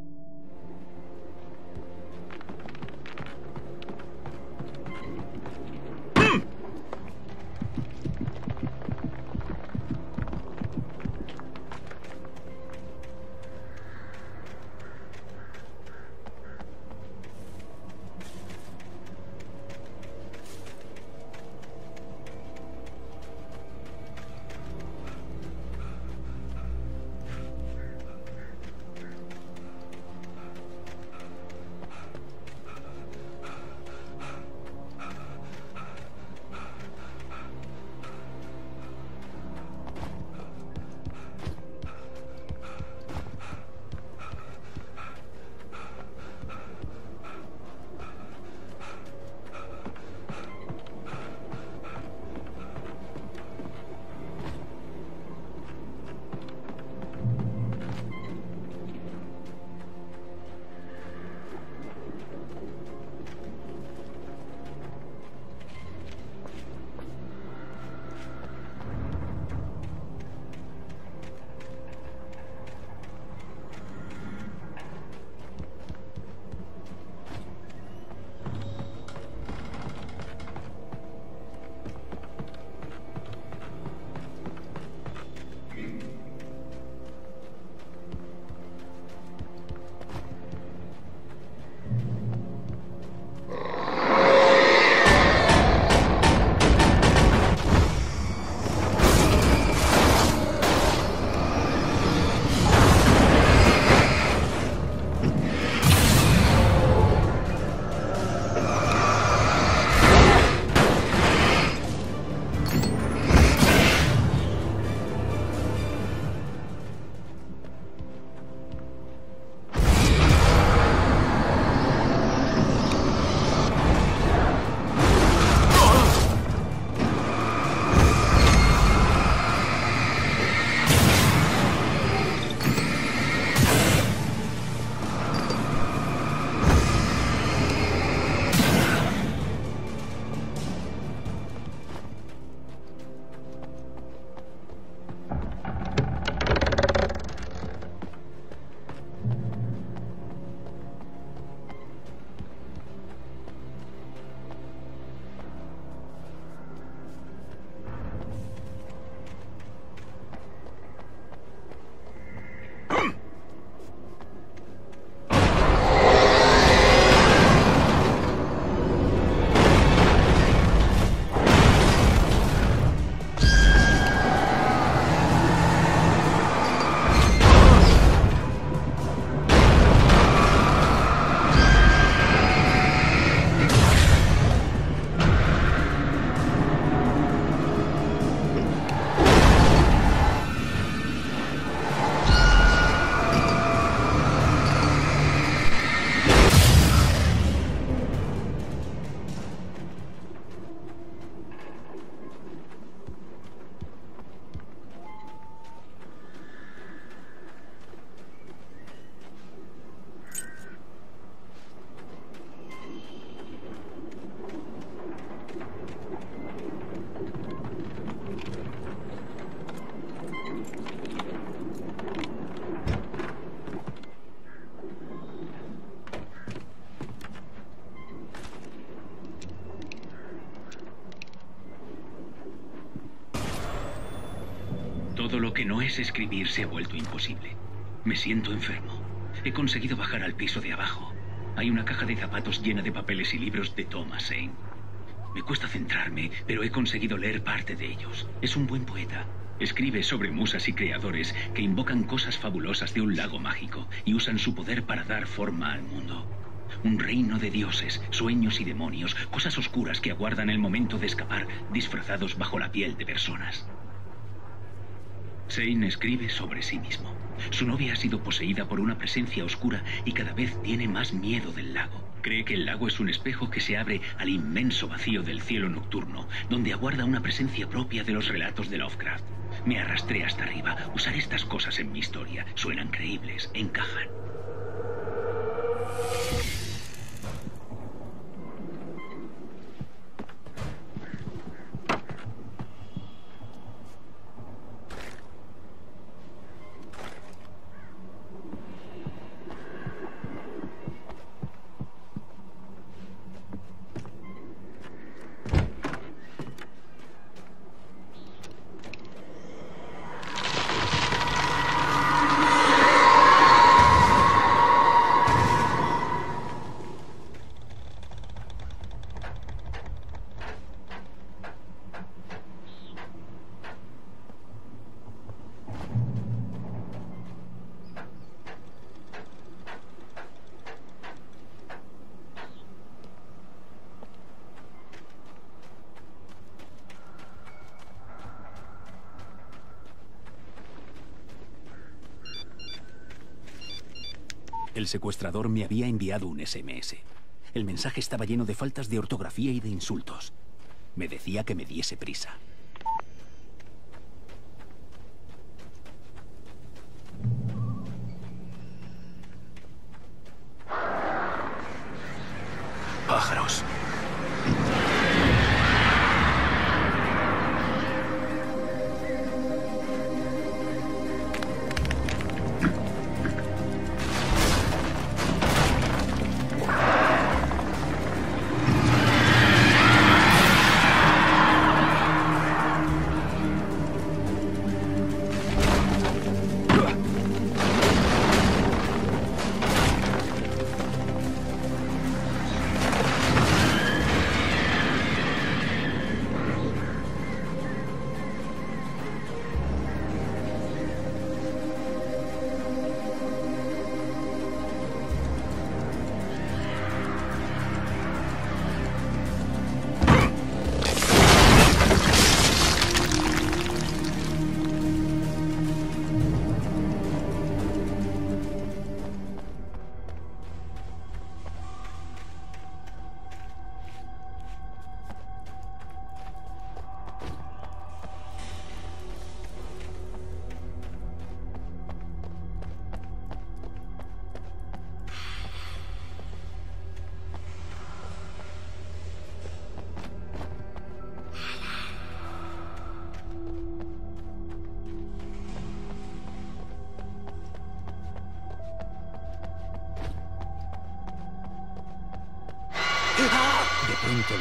Todo lo que no es escribir se ha vuelto imposible. Me siento enfermo. He conseguido bajar al piso de abajo. Hay una caja de zapatos llena de papeles y libros de Thomas Paine. Me cuesta centrarme, pero he conseguido leer parte de ellos. Es un buen poeta. Escribe sobre musas y creadores que invocan cosas fabulosas de un lago mágico y usan su poder para dar forma al mundo. Un reino de dioses, sueños y demonios, cosas oscuras que aguardan el momento de escapar, disfrazados bajo la piel de personas. Shane escribe sobre sí mismo. Su novia ha sido poseída por una presencia oscura y cada vez tiene más miedo del lago. Cree que el lago es un espejo que se abre al inmenso vacío del cielo nocturno, donde aguarda una presencia propia de los relatos de Lovecraft. Me arrastré hasta arriba. Usar estas cosas en mi historia suenan creíbles, encajan. El secuestrador me había enviado un SMS. El mensaje estaba lleno de faltas de ortografía y de insultos. Me decía que me diese prisa. Pájaros.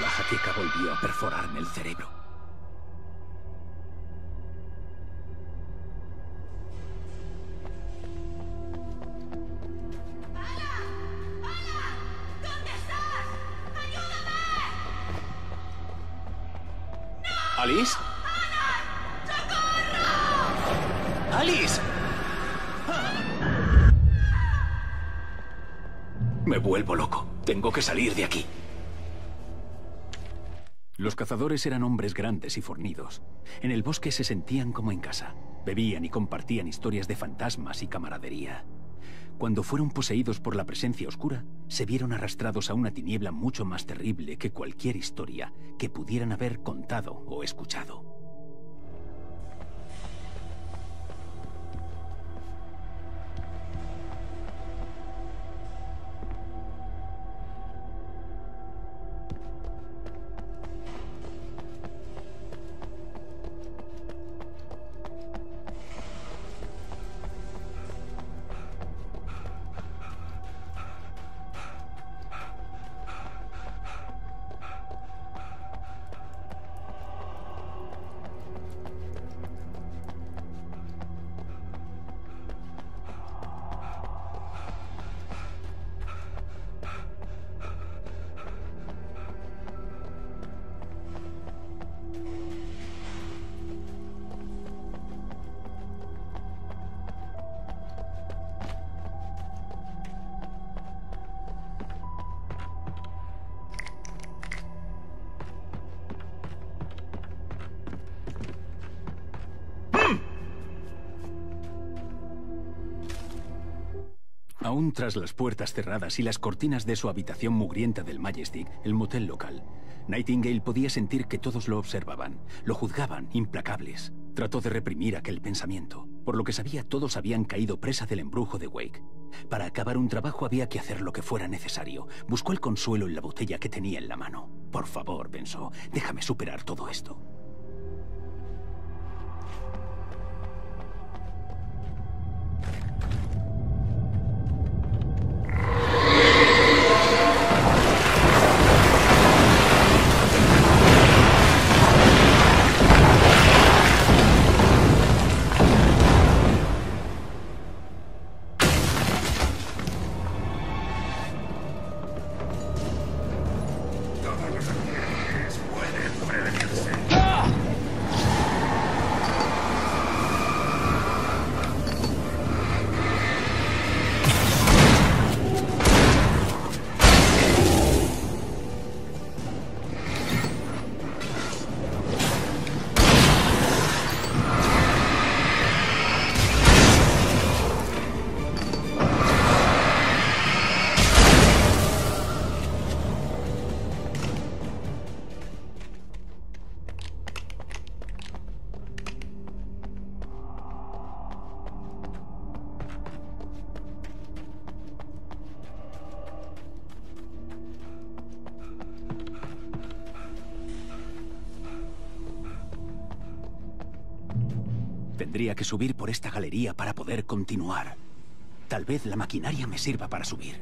La jaqueca volvió a perforarme el cerebro. ¡Ala! ¡Ala! ¿Dónde estás? ¡Ayúdame! ¡No! ¿Alice? ¡Ala! ¡Socorro! ¡Alice! ¡Ah! Me vuelvo loco. Tengo que salir de aquí. Los cazadores eran hombres grandes y fornidos. En el bosque se sentían como en casa. Bebían y compartían historias de fantasmas y camaradería. Cuando fueron poseídos por la presencia oscura, se vieron arrastrados a una tiniebla mucho más terrible que cualquier historia que pudieran haber contado o escuchado. Aún tras las puertas cerradas y las cortinas de su habitación mugrienta del Majestic, el motel local, Nightingale podía sentir que todos lo observaban, lo juzgaban, implacables. Trató de reprimir aquel pensamiento. Por lo que sabía, todos habían caído presa del embrujo de Wake. Para acabar un trabajo había que hacer lo que fuera necesario. Buscó el consuelo en la botella que tenía en la mano. Por favor, pensó, déjame superar todo esto. Tendría que subir por esta galería para poder continuar. Tal vez la maquinaria me sirva para subir.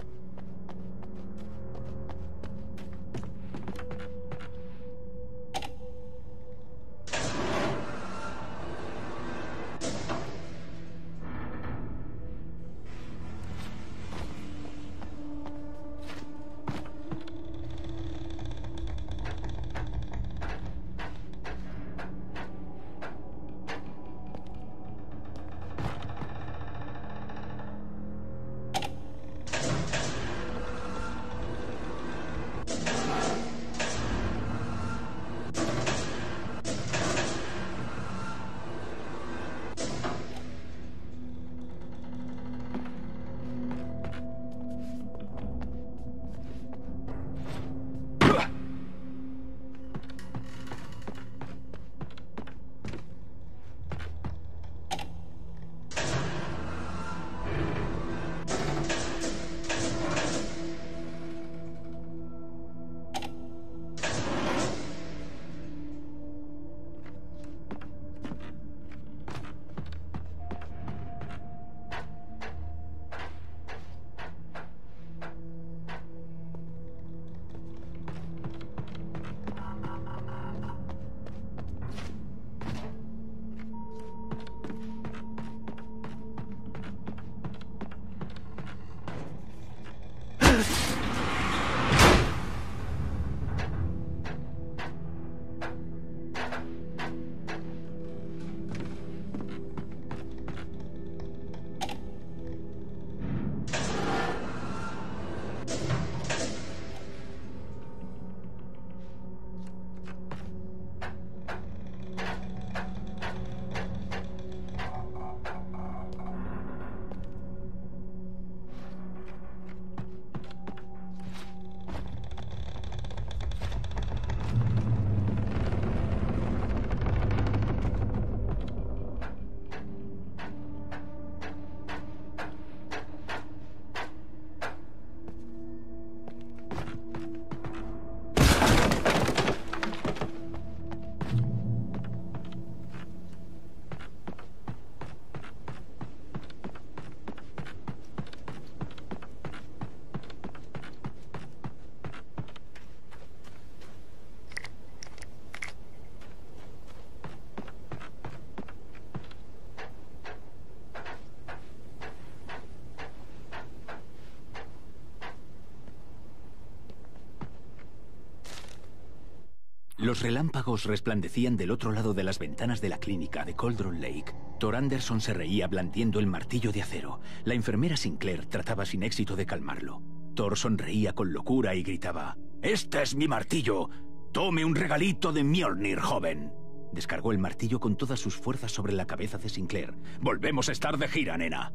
Los relámpagos resplandecían del otro lado de las ventanas de la clínica de Cauldron Lake. Thor Anderson se reía blandiendo el martillo de acero. La enfermera Sinclair trataba sin éxito de calmarlo. Thor sonreía con locura y gritaba: «¡Este es mi martillo! ¡Tome un regalito de Mjolnir, joven!». Descargó el martillo con todas sus fuerzas sobre la cabeza de Sinclair. «¡Volvemos a estar de gira, nena!».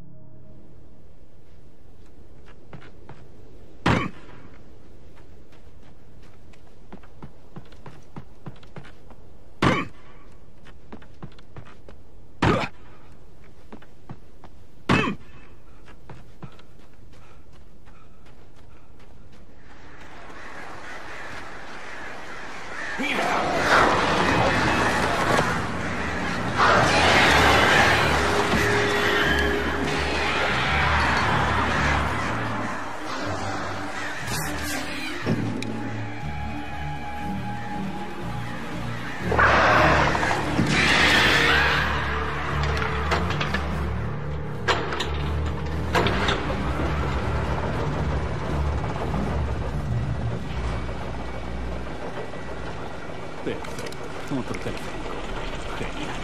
Perfecto. Otro teléfono. Genial.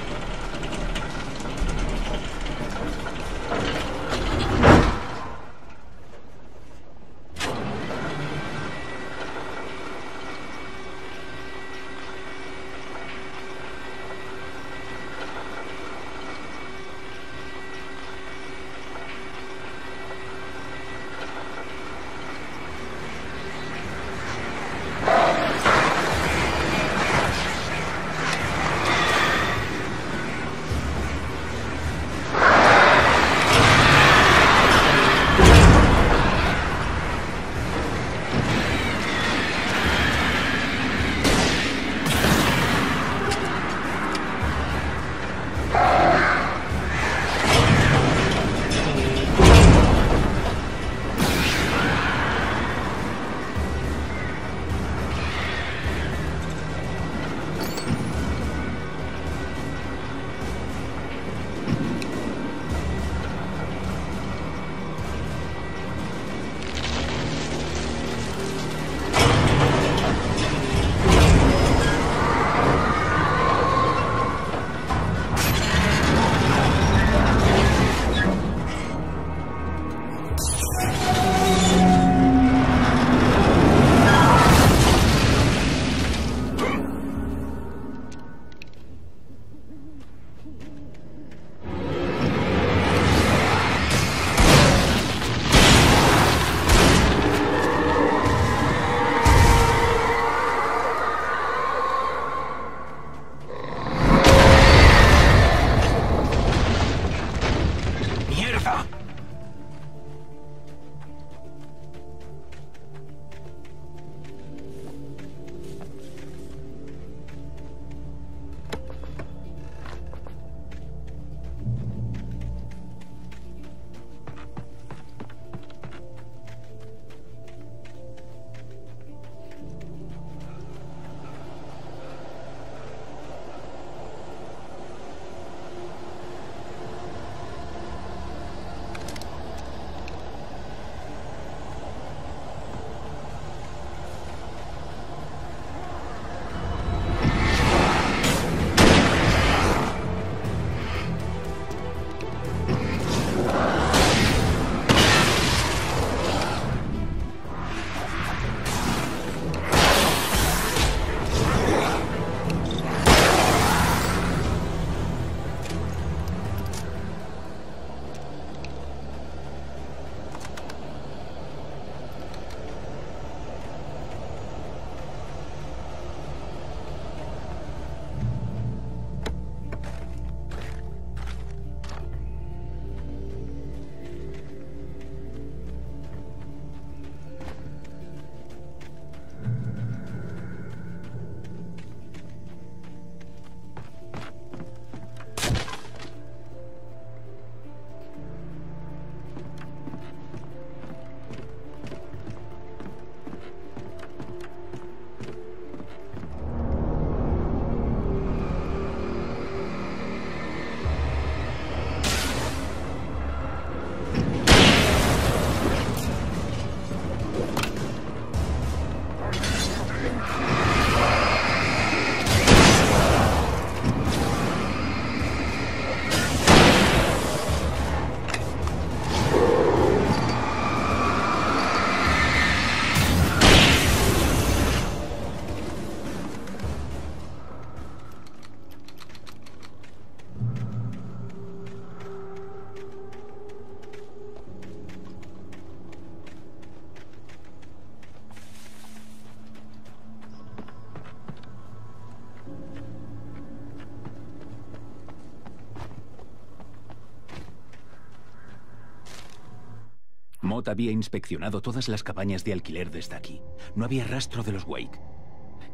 Mott había inspeccionado todas las cabañas de alquiler desde aquí. No había rastro de los Wake.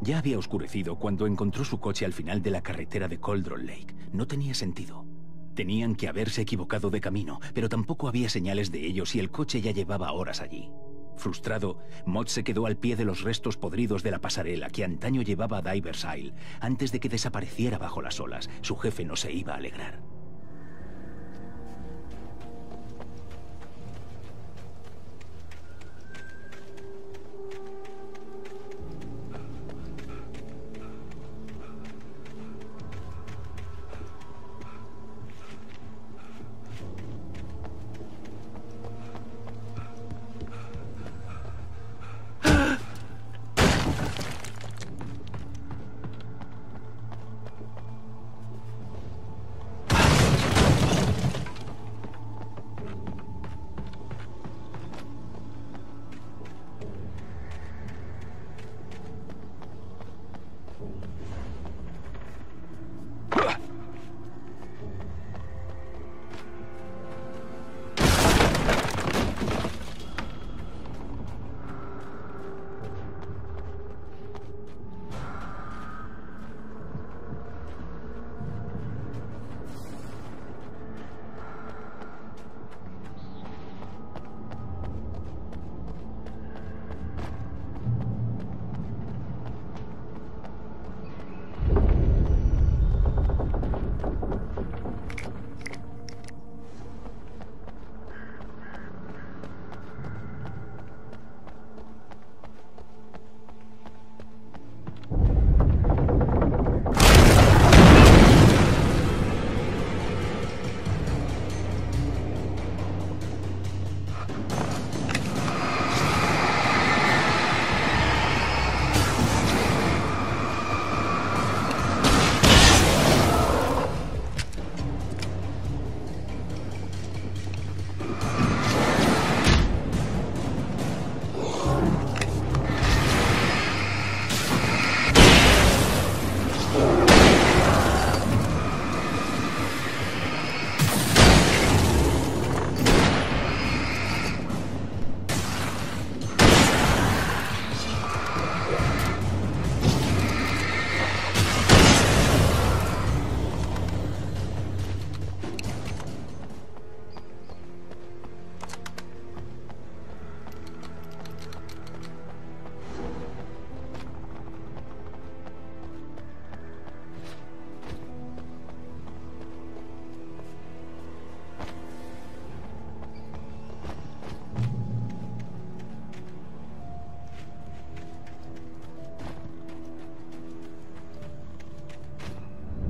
Ya había oscurecido cuando encontró su coche al final de la carretera de Cauldron Lake. No tenía sentido. Tenían que haberse equivocado de camino, pero tampoco había señales de ellos y el coche ya llevaba horas allí. Frustrado, Mott se quedó al pie de los restos podridos de la pasarela que antaño llevaba a Divers Isle antes de que desapareciera bajo las olas. Su jefe no se iba a alegrar.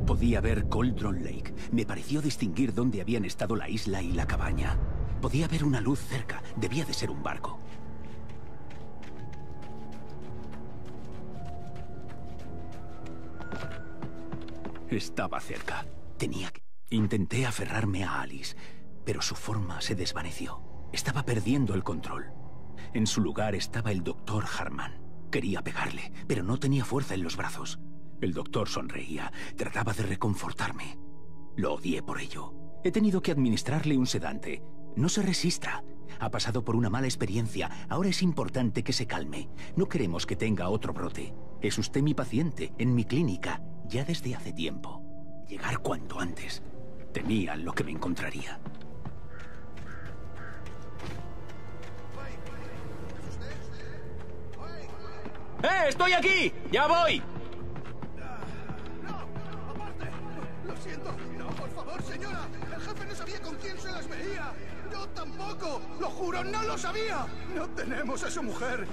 Podía ver Cauldron Lake. Me pareció distinguir dónde habían estado la isla y la cabaña. Podía ver una luz cerca. Debía de ser un barco. Estaba cerca. Tenía que... Intenté aferrarme a Alice, pero su forma se desvaneció. Estaba perdiendo el control. En su lugar estaba el doctor Hartman. Quería pegarle, pero no tenía fuerza en los brazos. El doctor sonreía. Trataba de reconfortarme. Lo odié por ello. He tenido que administrarle un sedante. No se resista. Ha pasado por una mala experiencia. Ahora es importante que se calme. No queremos que tenga otro brote. Es usted mi paciente, en mi clínica, ya desde hace tiempo. Llegar cuanto antes. Temía lo que me encontraría. ¡Eh! ¡Estoy aquí! ¡Ya voy! No, aparte. Lo siento. No, por favor, señora. El jefe no sabía con quién se las veía. Yo tampoco. Lo juro, no lo sabía. No tenemos a su mujer.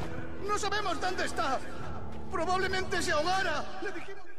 No sabemos dónde está. Probablemente se ahogara. Le dijimos...